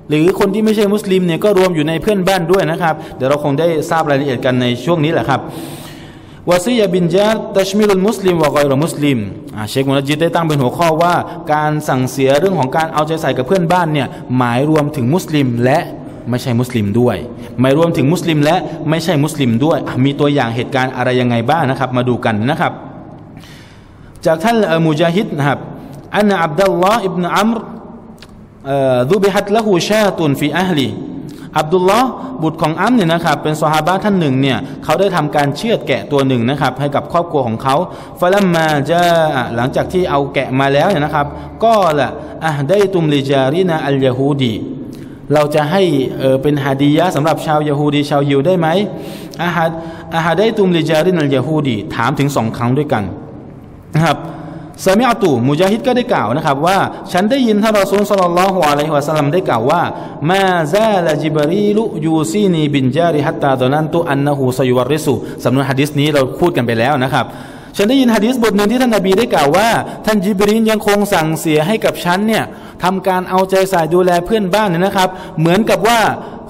หรือคนที่ไม่ใช่มุสลิมเนี่ยก็รวมอยู่ในเพื่อนบ้านด้วยนะครับเดี๋ยวเราคงได้ทราบรายละเอียดกันในช่วงนี้แหละครับวาซียะบินญาร์ตัชมิลุลมุสลิมวะกอยรุมุสลิมเชคมุนัจญิดได้ตั้งเป็นหัวข้อว่าการสั่งเสียเรื่องของการเอาใจใส่กับเพื่อนบ้านเนี่ยหมายรวมถึงมุสลิมและไม่ใช่มุสลิมด้วยไม่รวมถึงมุสลิมและไม่ใช่มุสลิมด้วยมีตัวอย่างเหตุการณ์อะไรยังไงบ้างนะครับมาดูกันนะครับจากท่านมุญาฮิดนะครับอันอับดุลลอฮ์อิบนุอัมรดุบิฮัตละฮูชาตุนฟีอัฮลีอับดุลลอฮ์บุตรของอัมเนี่ยนะครับเป็นซอฮาบะท่านหนึ่งเนี่ยเขาได้ทำการเชือดแกะตัวหนึ่งนะครับให้กับครอบครัวของเขาฟะลัมมาจาหลังจากที่เอาแกะมาแล้วเนี่ยนะครับก็ละอะห์ดัยตุมลิจารินาอัลยะฮูดีเราจะให้เป็นฮะดียะสำหรับชาวยะฮูดีชาวยิวได้ไหมอาฮัดอาฮัดได้ตุมลิจารินัลยะฮูดีถามถึงสองครั้งด้วยกันนะครับซามิอัตุมุญาฮิดก็ได้กล่าวนะครับว่าฉันได้ยินท่านรอซูลศ็อลลัลลอฮุอะลัยฮิวะซัลลัมได้กล่าวว่ามาซาลาจิบรีลุยูซีนีบินจาริฮัตตาดอนันตุอันนะฮูซะยุวัรริซุสำนวนหะดีษนี้เราพูดกันไปแล้วนะครับฉันได้ยินหะดีษบทหนึ่งที่ท่านนบีได้กล่าวว่าท่านญิบรีลยังคงสั่งเสียให้กับฉันเนี่ยทำการเอาใจใส่ดูแลเพื่อนบ้านเนี่ยนะครับเหมือนกับว่า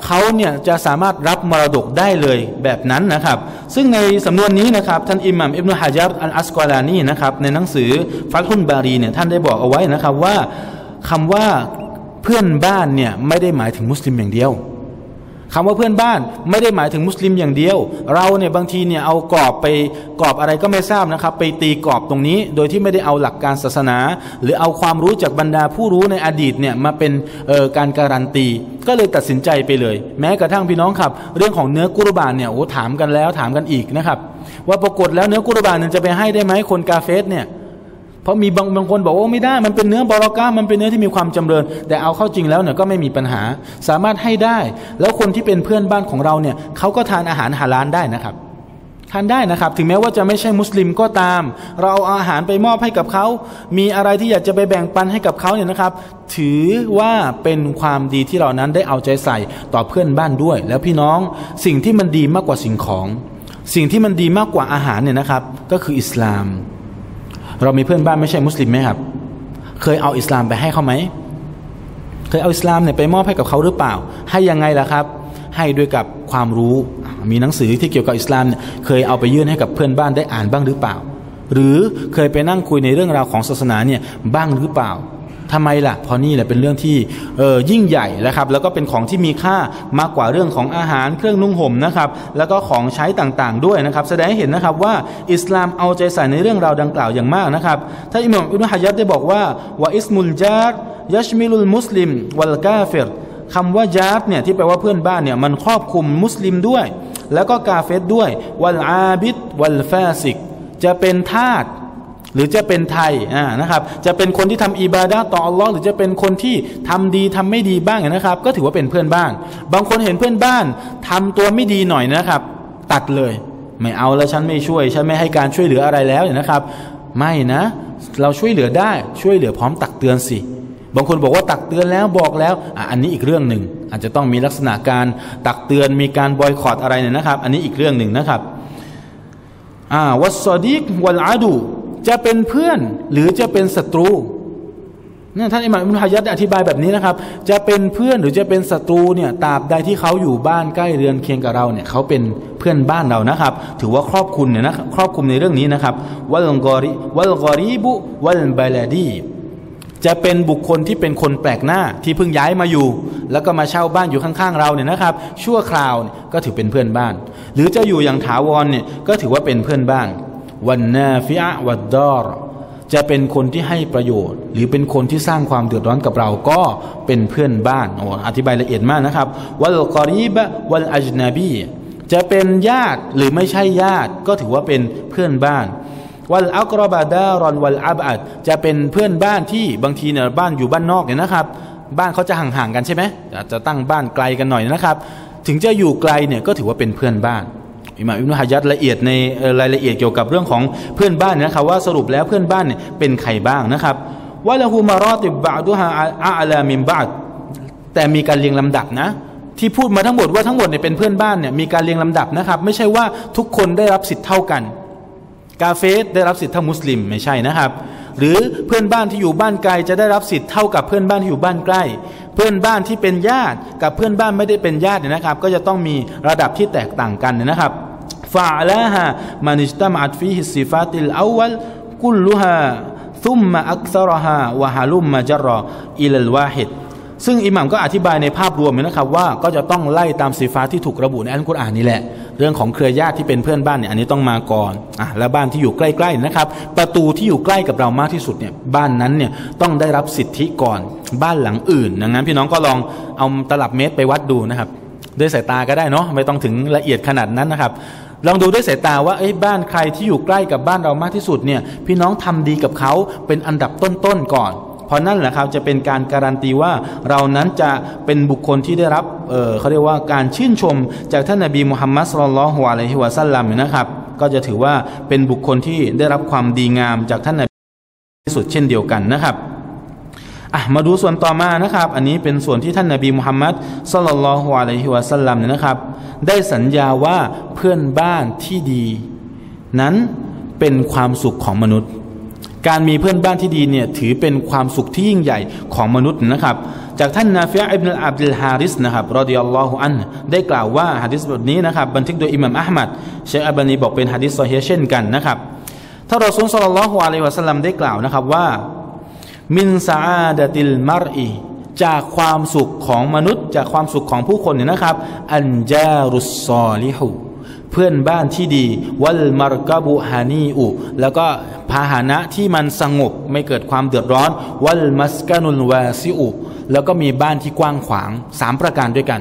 เขาเนี่ยจะสามารถรับมรดกได้เลยแบบนั้นนะครับซึ่งในสำนวนนี้นะครับท่านอิหม่ามอิบนุฮะญัรอัลอัสกอลานีนะครับในหนังสือฟัตฮุลบารีเนี่ยท่านได้บอกเอาไว้นะครับว่าคำว่าเพื่อนบ้านเนี่ยไม่ได้หมายถึงมุสลิมอย่างเดียวคำว่าเพื่อนบ้านไม่ได้หมายถึงมุสลิมอย่างเดียวเราเนี่ยบางทีเนี่ยเอากรอบไปกรอบอะไรก็ไม่ทราบนะครับไปตีกรอบตรงนี้โดยที่ไม่ได้เอาหลักการศาสนาหรือเอาความรู้จากบรรดาผู้รู้ในอดีตเนี่ยมาเป็นการการันตีก็เลยตัดสินใจไปเลยแม้กระทั่งพี่น้องครับเรื่องของเนื้อกุรบานเนี่ยโอ้ถามกันแล้วถามกันอีกนะครับว่าปรากฏแล้วเนื้อกุรบานเนี่ยจะไปให้ได้ไหมคนกาเฟสเนี่ยเพราะมีบางบางคนบอกว่าไม่ได้มันเป็นเนื้อบารอกะห์มันเป็นเนื้อที่มีความจำเริญแต่เอาเข้าจริงแล้วเนี่ยก็ไม่มีปัญหาสามารถให้ได้แล้วคนที่เป็นเพื่อนบ้านของเราเนี่ยเขาก็ทานอาหารฮาลาลได้นะครับทานได้นะครับถึงแม้ว่าจะไม่ใช่มุสลิมก็ตามเราเอาอาหารไปมอบให้กับเขามีอะไรที่อยากจะไปแบ่งปันให้กับเขาเนี่ยนะครับถือว่าเป็นความดีที่เรานั้นได้เอาใจใส่ต่อเพื่อนบ้านด้วยแล้วพี่น้องสิ่งที่มันดีมากกว่าสิ่งของสิ่งที่มันดีมากกว่าอาหารเนี่ยนะครับก็คืออิสลามเรามีเพื่อนบ้านไม่ใช่มุสลิมไหมครับเคยเอาอิสลามไปให้เขาไหมเคยเอาอิสลามเนี่ยไปมอบให้กับเขาหรือเปล่าให้ยังไงล่ะครับให้ด้วยกับความรู้มีหนังสือที่เกี่ยวกับอิสลามเนี่ยเคยเอาไปยื่นให้กับเพื่อนบ้านได้อ่านบ้างหรือเปล่าหรือเคยไปนั่งคุยในเรื่องราวของศาสนาเนี่ยบ้างหรือเปล่าทำไมล่ะเพราะนี่แหละเป็นเรื่องที่เออยิ่งใหญ่นะครับแล้วก็เป็นของที่มีค่ามากกว่าเรื่องของอาหารเครื่องนุ่งห่มนะครับแล้วก็ของใช้ต่างๆด้วยนะครับแสดงให้เห็นนะครับว่าอิสลามเอาใจใส่ในเรื่องราวดังกล่าวอย่างมากนะครับท่านอิหม่ามอิบนุฮะญัรได้บอกว่าวะอิสมุลญาร์ยัชมิลุลมุสลิมวัลกาเฟรคำว่าญาร์เนี่ยที่แปลว่าเพื่อนบ้านเนี่ยมันครอบคลุมมุสลิมด้วยแล้วก็กาเฟรด้วยวัลอาบิดวัลฟาซิกจะเป็นทาสหรือจะเป็นไทยอ่านะครับจะเป็นคนที่ทำอิบาดะห์ต่ออัลลอฮ์หรือจะเป็นคนที่ทำดีทำไม่ดีบ้างนะครับก็ถือว่าเป็นเพื่อนบ้านบางคนเห็นเพื่อนบ้านทำตัวไม่ดีหน่อยนะครับตัดเลยไม่เอาแล้วฉันไม่ช่วยฉันไม่ให้การช่วยเหลืออะไรแล้วนะครับไม่นะเราช่วยเหลือได้ช่วยเหลือพร้อมตักเตือนสิบางคนบอกว่าตักเตือนแล้วบอกแล้วอ่ะอันนี้อีกเรื่องหนึ่งอาจจะต้องมีลักษณะการตักเตือนมีการบอยคอตอะไรเนี่ยนะครับอันนี้อีกเรื่องหนึ่งนะครับอ่าวัสซอดีกวัลอาดูจะเป็นเพื่อนหรือจะเป็นศัตรูเนี่ยท่านอิหม่ามอิบนุฮะญัรอธิบายแบบนี้นะครับจะเป็นเพื่อนหรือจะเป็นศัตรูเนี่ยตราบใดที่เขาอยู่บ้านใกล้เรือนเคียงกับเราเนี่ยเขาเป็นเพื่อนบ้านเรานะครับถือว่าครอบคลุมเนี่ยนะครอบคลุมในเรื่องนี้นะครับวัลกอริวัลกอรีบุวัลบาลาดี จะเป็นบุคคลที่เป็นคนแปลกหน้าที่เพิ่งย้ายมาอยู่แล้วก็มาเช่าบ้านอยู่ข้างๆเราเนี่ยนะครับชั่วคราวก็ถือเป็นเพื่อนบ้านหรือจะอยู่อย่างถาวรเนี่ยก็ถือว่าเป็นเพื่อนบ้านวันนาฟิอะวัดดอรจะเป็นคนที่ให้ประโยชน์หรือเป็นคนที่สร้างความเดือดร้อนกับเราก็เป็นเพื่อนบ้านโอ้อธิบายละเอียดมากนะครับวัลกอรีบะวัลอัจนาบีจะเป็นญาติหรือไม่ใช่ญาติก็ถือว่าเป็นเพื่อนบ้านวัลอักรบะดารอนวัลอับอัดจะเป็นเพื่อนบ้านที่บางทีเนี่ยบ้านอยู่บ้านนอกเนี่ยนะครับบ้านเขาจะห่างๆกันใช่ไหมอาจจะตั้งบ้านไกลกันหน่อยนะครับถึงจะอยู่ไกลเนี่ยก็ถือว่าเป็นเพื่อนบ้านอิหม่ามอิบนุฮะญัรละเอียดในรายละเอียดเกี่ยวกับเรื่องของเพื่อนบ้านนะครับว่าสรุปแล้วเพื่อนบ้านเนี่ยเป็นใครบ้างนะครับวะละฮูมารอติบบะอ์ดุฮาอะลามินบะอ์ดแต่มีการเรียงลำดับนะที่พูดมาทั้งหมดว่าทั้งหมดเนี่ยเป็นเพื่อนบ้านเนี่ยมีการเรียงลำดับนะครับไม่ใช่ว่าทุกคนได้รับสิทธิ์เท่ากันกาเฟรได้รับสิทธิ์เท่ามุสลิมไม่ใช่นะครับหรือเพื่อนบ้านที่อยู่บ้านไกลจะได้รับสิทธิ์เท่ากับเพื่อนบ้านที่อยู่บ้านใกล้เพื่อนบ้านที่เป็นญาติกับเพื่อนบ้านไม่ได้เป็นญาติเนี่ยนะครับก็จะต้องมีระดับที่แตกต่างกันเนี่ยนะครับฟาละฮะมานิจตะมัดฟีฮิสซิฟาติลอวัลกุลลุฮาซุมมาอักซารฮาวะฮาลุมมาจารออิลลวาฮิดซึ่งอิหม่ามก็อธิบายในภาพรวมนะครับว่าก็จะต้องไล่ตามสิฟาที่ถูกระบุในอัลกุรอานนี่แหละเรื่องของเครือญาติที่เป็นเพื่อนบ้านเนี่ยอันนี้ต้องมาก่อนอ่ะและบ้านที่อยู่ใกล้ๆนะครับประตูที่อยู่ใกล้กับเรามากที่สุดเนี่ยบ้านนั้นเนี่ยต้องได้รับสิทธิก่อนบ้านหลังอื่นดังนั้นพี่น้องก็ลองเอาตลับเมตรไปวัดดูนะครับด้วยสายตาก็ได้เนาะไม่ต้องถึงละเอียดขนาดนั้นนะครับลองดูด้วยสายตาว่าไอ้บ้านใครที่อยู่ใกล้กับบ้านเรามากที่สุดเนี่ยพี่น้องทำดีกับเขาเป็นอันดับต้นๆก่อนเพราะนั่นแหละครับจะเป็นการการันตีว่าเรานั้นจะเป็นบุคคลที่ได้รับ เอ่อ เขาเรียกว่าการชื่นชมจากท่านนบีมุฮัมมัดศ็อลลัลลอฮุอะลัยฮิวะซัลลัมนะครับก็จะถือว่าเป็นบุคคลที่ได้รับความดีงามจากท่านนบีที่สุดเช่นเดียวกันนะครับอ่ะมาดูส่วนต่อมานะครับอันนี้เป็นส่วนที่ท่านนบีมุฮัมมัดศ็อลลัลลอฮุอะลัยฮิวะซัลลัมนะครับได้สัญญาว่าเพื่อนบ้านที่ดีนั้นเป็นความสุขของมนุษย์การมีเพื่อนบ้านที่ดีเนี่ยถือเป็นความสุขที่ยิ่งใหญ่ของมนุษย์นะครับจากท่านนาฟิอะห์อิบนุอับดุลฮาริสนะครับรอฎิยัลลอฮุอันฮุได้กล่าวว่าหะดีษบทนี้นะครับบันทึกโดยอิหม่ามอะห์มัดเชคอัลบานีบอกเป็นหะดีษซอฮีฮ์เช่นกันนะครับท่านรอซูลศ็อลลัลลอฮุอะลัยฮิวะซัลลัมได้กล่าวนะครับว่ามินซะอาดะติลมัรอีจากความสุขของมนุษย์จากความสุขของผู้คนเนี่ยนะครับอันญารุศศอลิฮูเพื่อนบ้านที่ดีวัลมารกะบุฮานีอุแล้วก็พาหนะที่มันสงบไม่เกิดความเดือดร้อนวัลมัสกานุลวาซิอุแล้วก็มีบ้านที่กว้างขวางสามประการด้วยกัน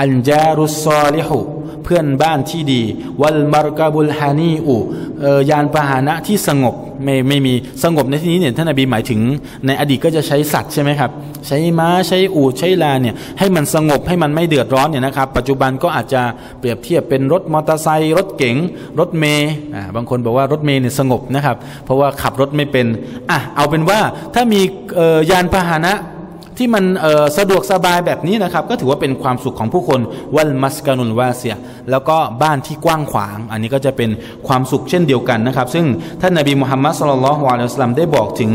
อันจารุซอลิหุเพื่อนบ้านที่ดีวัลมารกะบุลฮานีอุยานพาหนะที่สงบไม่ไม่มีสงบในที่นี้เนี่ยท่านนบีหมายถึงในอดีตก็จะใช้สัตว์ใช่ไหมครับใช้ม้าใช้อูฐใช้ลาเนี่ยให้มันสงบให้มันไม่เดือดร้อนเนี่ยนะครับปัจจุบันก็อาจจะเปรียบเทียบเป็นรถมอเตอร์ไซค์รถเก๋งรถเมย์บางคนบอกว่ารถเมย์เนี่ยสงบนะครับเพราะว่าขับรถไม่เป็นอ่ะเอาเป็นว่าถ้ามียานพาหนะที่มันสะดวกสบายแบบนี้นะครับก็ถือว่าเป็นความสุขของผู้คนวัลมัสกานุลวาเซียแล้วก็บ้านที่กว้างขวางอันนี้ก็จะเป็นความสุขเช่นเดียวกันนะครับซึ่งท่านนบีมุฮัมมัดศ็อลลัลลอฮุอะลัยฮิวะซัลลัมได้บอกถึง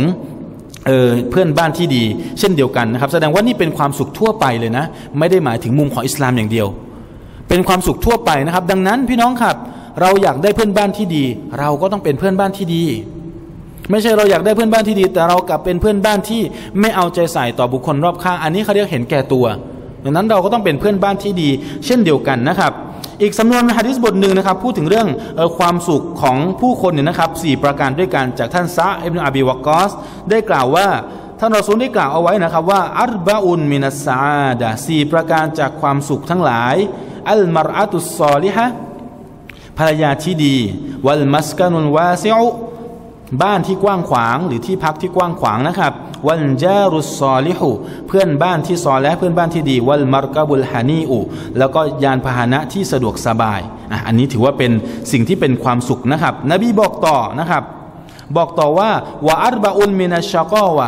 เ, เพื่อนบ้านที่ดีเช่นเดียวกันนะครับแสดงว่านี่เป็นความสุขทั่วไปเลยนะไม่ได้หมายถึงมุมของอิสลามอย่างเดียวเป็นความสุขทั่วไปนะครับดังนั้นพี่น้องครับเราอยากได้เพื่อนบ้านที่ดีเราก็ต้องเป็นเพื่อนบ้านที่ดีไม่ใช่เราอยากได้เพื่อนบ้านที่ดีแต่เรากลับเป็นเพื่อนบ้านที่ไม่เอาใจใส่ต่อบุคคลรอบข้างอันนี้เขาเรียกเห็นแก่ตัวดังนั้นเราก็ต้องเป็นเพื่อนบ้านที่ดีเช่นเดียวกันนะครับอีกสำนวนหะดีษบทหนึ่งนะครับพูดถึงเรื่องความสุขของผู้คนเนี่ยนะครับสี่ประการด้วยกันจากท่านซะอิบนุอบีวะกอสได้กล่าวว่าท่านรอซูลได้กล่าวเอาไว้นะครับว่าอัรบะอุนมินัสซะอาดะห์สี่ประการจากความสุขทั้งหลายอัลมัรอะตุศศอลิฮะห์ภรรยาที่ดีวัลมัสกานุลวาซิอุบ้านที่กว้างขวางหรือที่พักที่กว้างขวางนะครับวัลญารุศศอลิฮุเพื่อนบ้านที่ซอและเพื่อนบ้านที่ดีวัลมัรกะบุลฮานีอุแล้วก็ยานพาหนะที่สะดวกสบายอ่ะอันนี้ถือว่าเป็นสิ่งที่เป็นความสุขนะครับนบีบอกต่อนะครับบอกต่อว่าวะอัรบะอุนมินัชชะกอวะ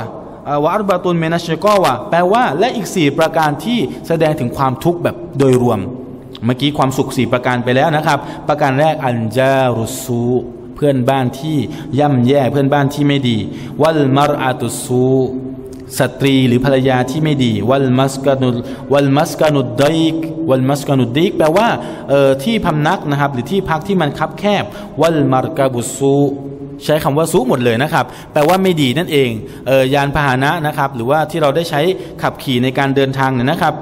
วะอัรบะตุนมินัชชะกอวะแปลว่าและอีกสี่ประการที่แสดงถึงความทุกข์แบบโดยรวมเมื่อกี้ความสุขสี่ประการไปแล้วนะครับประการแรกอัลญารุสซูเพื่อนบ้านที่ย่ำแย่เพื่อนบ้านที่ไม่ดีวัลมารอาตุสูสตรีหรือภรรยาที่ไม่ดีวัลมัสกานุวัลมัสกานุดัยกวัลมัสกานุดิกแปลว่าที่พำนักนะครับหรือที่พักที่มันคับแคบวัลมารกาบุสู ใช้คำว่าซุหมดเลยนะครับแปลว่าไม่ดีนั่นเองเอ่อยานพาหนะนะครับหรือว่าที่เราได้ใช้ขับขี่ในการเดินทางเนี่ยนะครับ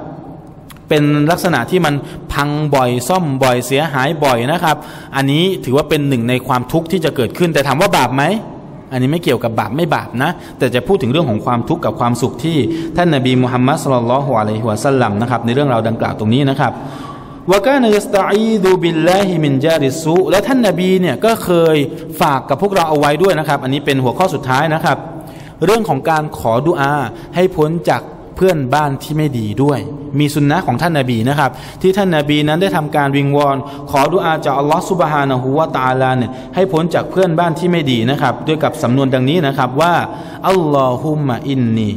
เป็นลักษณะที่มันพังบ่อยซ่อมบ่อยเสียหายบ่อยนะครับอันนี้ถือว่าเป็นหนึ่งในความทุกข์ที่จะเกิดขึ้นแต่ถามว่าบาปไหมอันนี้ไม่เกี่ยวกับบาปไม่บาปนะแต่จะพูดถึงเรื่องของความทุกข์กับความสุขที่ท่านนบีมุฮัมมัดศ็อลลัลลอฮุอะลัยฮิวะซัลลัมนะครับในเรื่องราวดังกล่าวตรงนี้นะครับวะกานะยัสตะอีซุบิลลาฮิมินญาริซุและท่านนบีเนี่ยก็เคยฝากกับพวกเราเอาไว้ด้วยนะครับอันนี้เป็นหัวข้อสุดท้ายนะครับเรื่องของการขอดุอาให้พ้นจากเพื่อนบ้านที่ไม่ดีด้วยมีซุนนะห์ของท่านนบีนะครับที่ท่านนบีนั้นได้ทำการวิงวอนขอดุอาจากอัลลอฮฺซุบฮานะฮูวะตะอาลาเนี่ยให้พ้นจากเพื่อนบ้านที่ไม่ดีนะครับด้วยกับสำนวนดังนี้นะครับว่าอัลลอฮุมะอินนี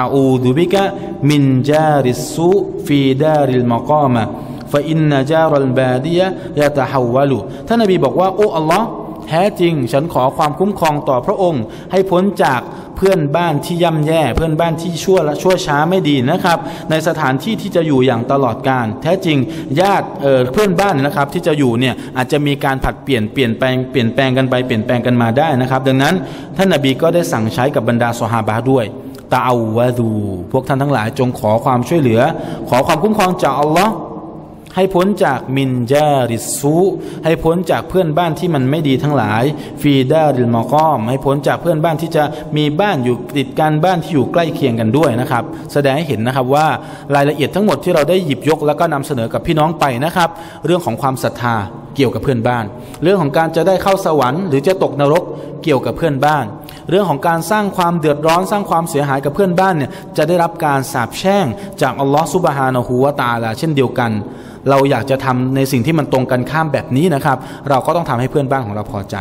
อาอูดุบิกะมินจาริสซุฟีดาริลมะกามะฟะอินนะจารัลบาดียะยะตะฮาววะลุท่านนบีบอกว่าโอ้อัลลอฮ์แท้จริงฉันขอความคุ้มครองต่อพระองค์ให้พ้นจากเพื่อนบ้านที่ย่ำแย่เพื่อนบ้านที่ชั่วและชั่วช้าไม่ดีนะครับในสถานที่ที่จะอยู่อย่างตลอดกาลแท้จริงญาติเอ่อเพื่อนบ้านนะครับที่จะอยู่เนี่ยอาจจะมีการผัดเปลี่ยนเปลี่ยนแปลงเปลี่ยนแปลงกันไปเปลี่ยนแปลงกันมาได้นะครับดังนั้นท่านนบีก็ได้สั่งใช้กับบรรดาซอฮาบะห์ด้วยตะอาวะดูพวกท่านทั้งหลายจงขอความช่วยเหลือขอความคุ้มครองจากอัลลอฮ์ให้พ้นจากมินญาริซุให้พ้นจากเพื่อนบ้านที่มันไม่ดีทั้งหลายฟีดาริลมะกอมให้พ้นจากเพื่อนบ้านที่จะมีบ้านอยู่ติดกันบ้านที่อยู่ใกล้เคียงกันด้วยนะครับแสดงให้เห็นนะครับว่ารายละเอียดทั้งหมดที่เราได้หยิบยกแล้วก็นำเสนอกับพี่น้องไปนะครับเรื่องของความศรัทธาเกี่ยวกับเพื่อนบ้านเรื่องของการจะได้เข้าสวรรค์หรือจะตกนรกเกี่ยวกับเพื่อนบ้านเรื่องของการสร้างความเดือดร้อนสร้างความเสียหายกับเพื่อนบ้านเนี่ยจะได้รับการสาปแช่งจากอัลลอฮฺซุบฮานะฮูวะตะอาลาเช่นเดียวกันเราอยากจะทำในสิ่งที่มันตรงกันข้ามแบบนี้นะครับเราก็ต้องทำให้เพื่อนบ้านของเราพอใจ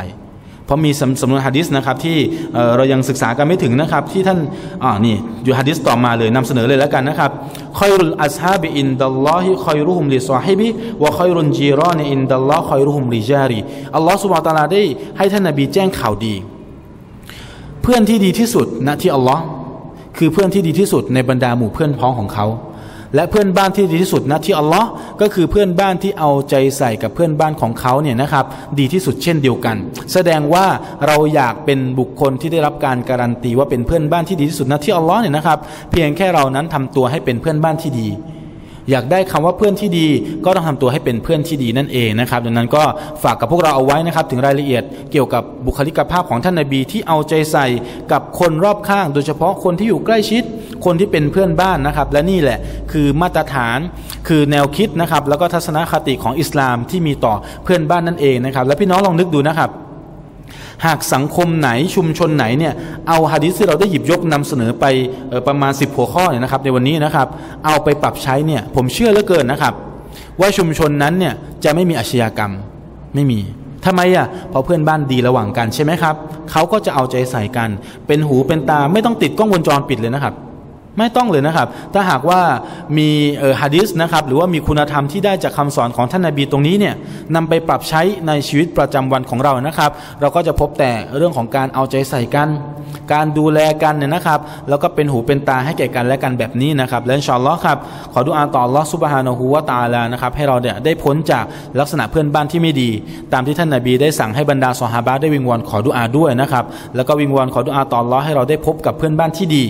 เพราะมีสำนวนหะดีษนะครับที่ เ, เรายังศึกษากันไม่ถึงนะครับที่ท่านอ๋อนี่อยู่หะดีษต่อมาเลยนำเสนอเลยแล้วกันนะครับคอยรุลอัซฮาบิอินดัลลอฮิคอยรุฮุมลิซอฮิบิวะคอยรุนจีรอนีอินดัลลอฮคอยรุฮุมลิจารีอัลลอฮฺซุบฮานะฮูวะตะอาลาได้ให้ท่านนบีแจ้งข่าวดีเพื่อนที่ดีที่สุดนะที่อัลลอฮ์คือเพื่อนที่ดีที่สุดในบรรดาหมู่เพื่อนพ้องของเขาและเพื่อนบ้านที่ดีที่สุดนะที่อัลลอฮ์ก็คือเพื่อนบ้านที่เอาใจใส่กับเพื่อนบ้านของเขาเนี่ยนะครับดีที่สุดเช่นเดียวกันแสดงว่าเราอยากเป็นบุคคลที่ได้รับการการันตีว่าเป็นเพื่อนบ้านที่ดีที่สุดนะที่อัลลอฮ์เนี่ยนะครับเพียงแค่เรานั้นทำตัวให้เป็นเพื่อนบ้านที่ดีอยากได้คำว่าเพื่อนที่ดีก็ต้องทำตัวให้เป็นเพื่อนที่ดีนั่นเองนะครับดังนั้นก็ฝากกับพวกเราเอาไว้นะครับถึงรายละเอียดเกี่ยวกับบุคลิกภาพของท่านนบีที่เอาใจใส่กับคนรอบข้างโดยเฉพาะคนที่อยู่ใกล้ชิดคนที่เป็นเพื่อนบ้านนะครับและนี่แหละคือมาตรฐานคือแนวคิดนะครับแล้วก็ทัศนคติของอิสลามที่มีต่อเพื่อนบ้านนั่นเองนะครับและพี่น้องลองนึกดูนะครับหากสังคมไหนชุมชนไหนเนี่ยเอาหะดีษที่เราได้หยิบยกนำเสนอไปออประมาณสิบหัวข้อเนี่ยนะครับในวันนี้นะครับเอาไปปรับใช้เนี่ยผมเชื่อเหลือเกินนะครับว่าชุมชนนั้นเนี่ยจะไม่มีอาชญากรรมไม่มีทำไมอ่ะเพราะเพื่อนบ้านดีระหว่างกันใช่ไหมครับเขาก็จะเอาใจใส่กันเป็นหูเป็นตาไม่ต้องติดกล้องวงจรปิดเลยนะครับไม่ต้องเลยนะครับถ้าหากว่ามีหะดีษนะครับหรือว่ามีคุณธรรมที่ได้จากคำสอนของท่านนบีตรงนี้เนี่ยนำไปปรับใช้ในชีวิตประจำวันของเรานะครับเราก็จะพบแต่เรื่องของการเอาใจใส่กันการดูแลกันเนี่ยนะครับแล้วก็เป็นหูเป็นตาให้แก่กันและกันแบบนี้นะครับและอินชาอัลลอฮ์ครับขอดุอาต่ออัลลอฮ์ซุบฮานะฮูวะตะอาลานะครับให้เราเนี่ยได้พ้นจากลักษณะเพื่อนบ้านที่ไม่ดีตามที่ท่านนบีได้สั่งให้บรรดาซอฮาบะห์ได้วิงวอนขอดุอาด้วยนะครับแล้วก็วิงวอนขอดุอาต่ออัลลอฮ์ให้เราได้พบกับเพื่อนบ้านที่ดี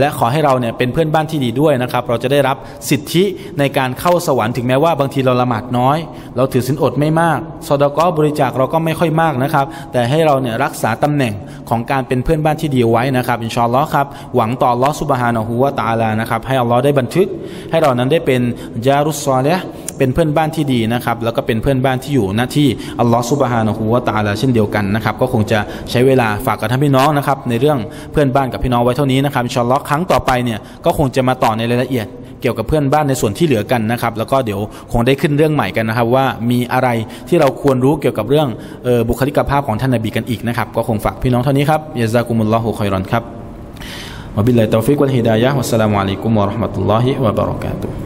และขอให้เราเนี่ยเป็นเพื่อนบ้านที่ดีด้วยนะครับเราจะได้รับสิทธิในการเข้าสวรรค์ถึงแม้ว่าบางทีเราละหมาดน้อยเราถือศีลอดไม่มากซอดาเกาะบริจาคเราก็ไม่ค่อยมากนะครับแต่ให้เราเนี่ยรักษาตำแหน่งของการเป็นเพื่อนบ้านที่ดีไว้นะครับอินชาอัลลอฮ์ครับหวังต่ออัลลอฮ์ซุบฮานะฮูวะตะอาลานะครับให้อัลลอฮ์ได้บันทึกให้เรานั้นได้เป็นญารุสซอลิฮ์เป็นเพื่อนบ้านที่ดีนะครับแล้วก็เป็นเพื่อนบ้านที่อยู่หน้าที่อัลลอฮ์ซุบฮานะฮูวะตะอาลาเช่นเดียวกันนะครับก็คงจะใช้เวลาฝากกับท่านพี่น้องนะครับในเรื่องเพื่อนบ้านกับพี่น้องไว้เท่านี้นะครับอินชาอัลลอฮ์ครั้งต่อไปเนี่ยก็คงจะมาต่อในรายละเอียดเกี่ยวกับเพื่อนบ้านในส่วนที่เหลือกันนะครับแล้วก็เดี๋ยวคงได้ขึ้นเรื่องใหม่กันนะครับว่ามีอะไรที่เราควรรู้เกี่ยวกับเรื่องเอ่อบุคลิกภาพของท่านนบีกันอีกนะครับก็คงฝากพี่น้องเท่านี้ครับยะซากุมุลลอฮุค็อยรอนครับวะบิลลาฮิตตอฟิกวัลฮิดายะฮ์วัสสลามุอะลัยกุมวะเราะห์มะตุลลอฮิวะบะเราะกาตุฮ์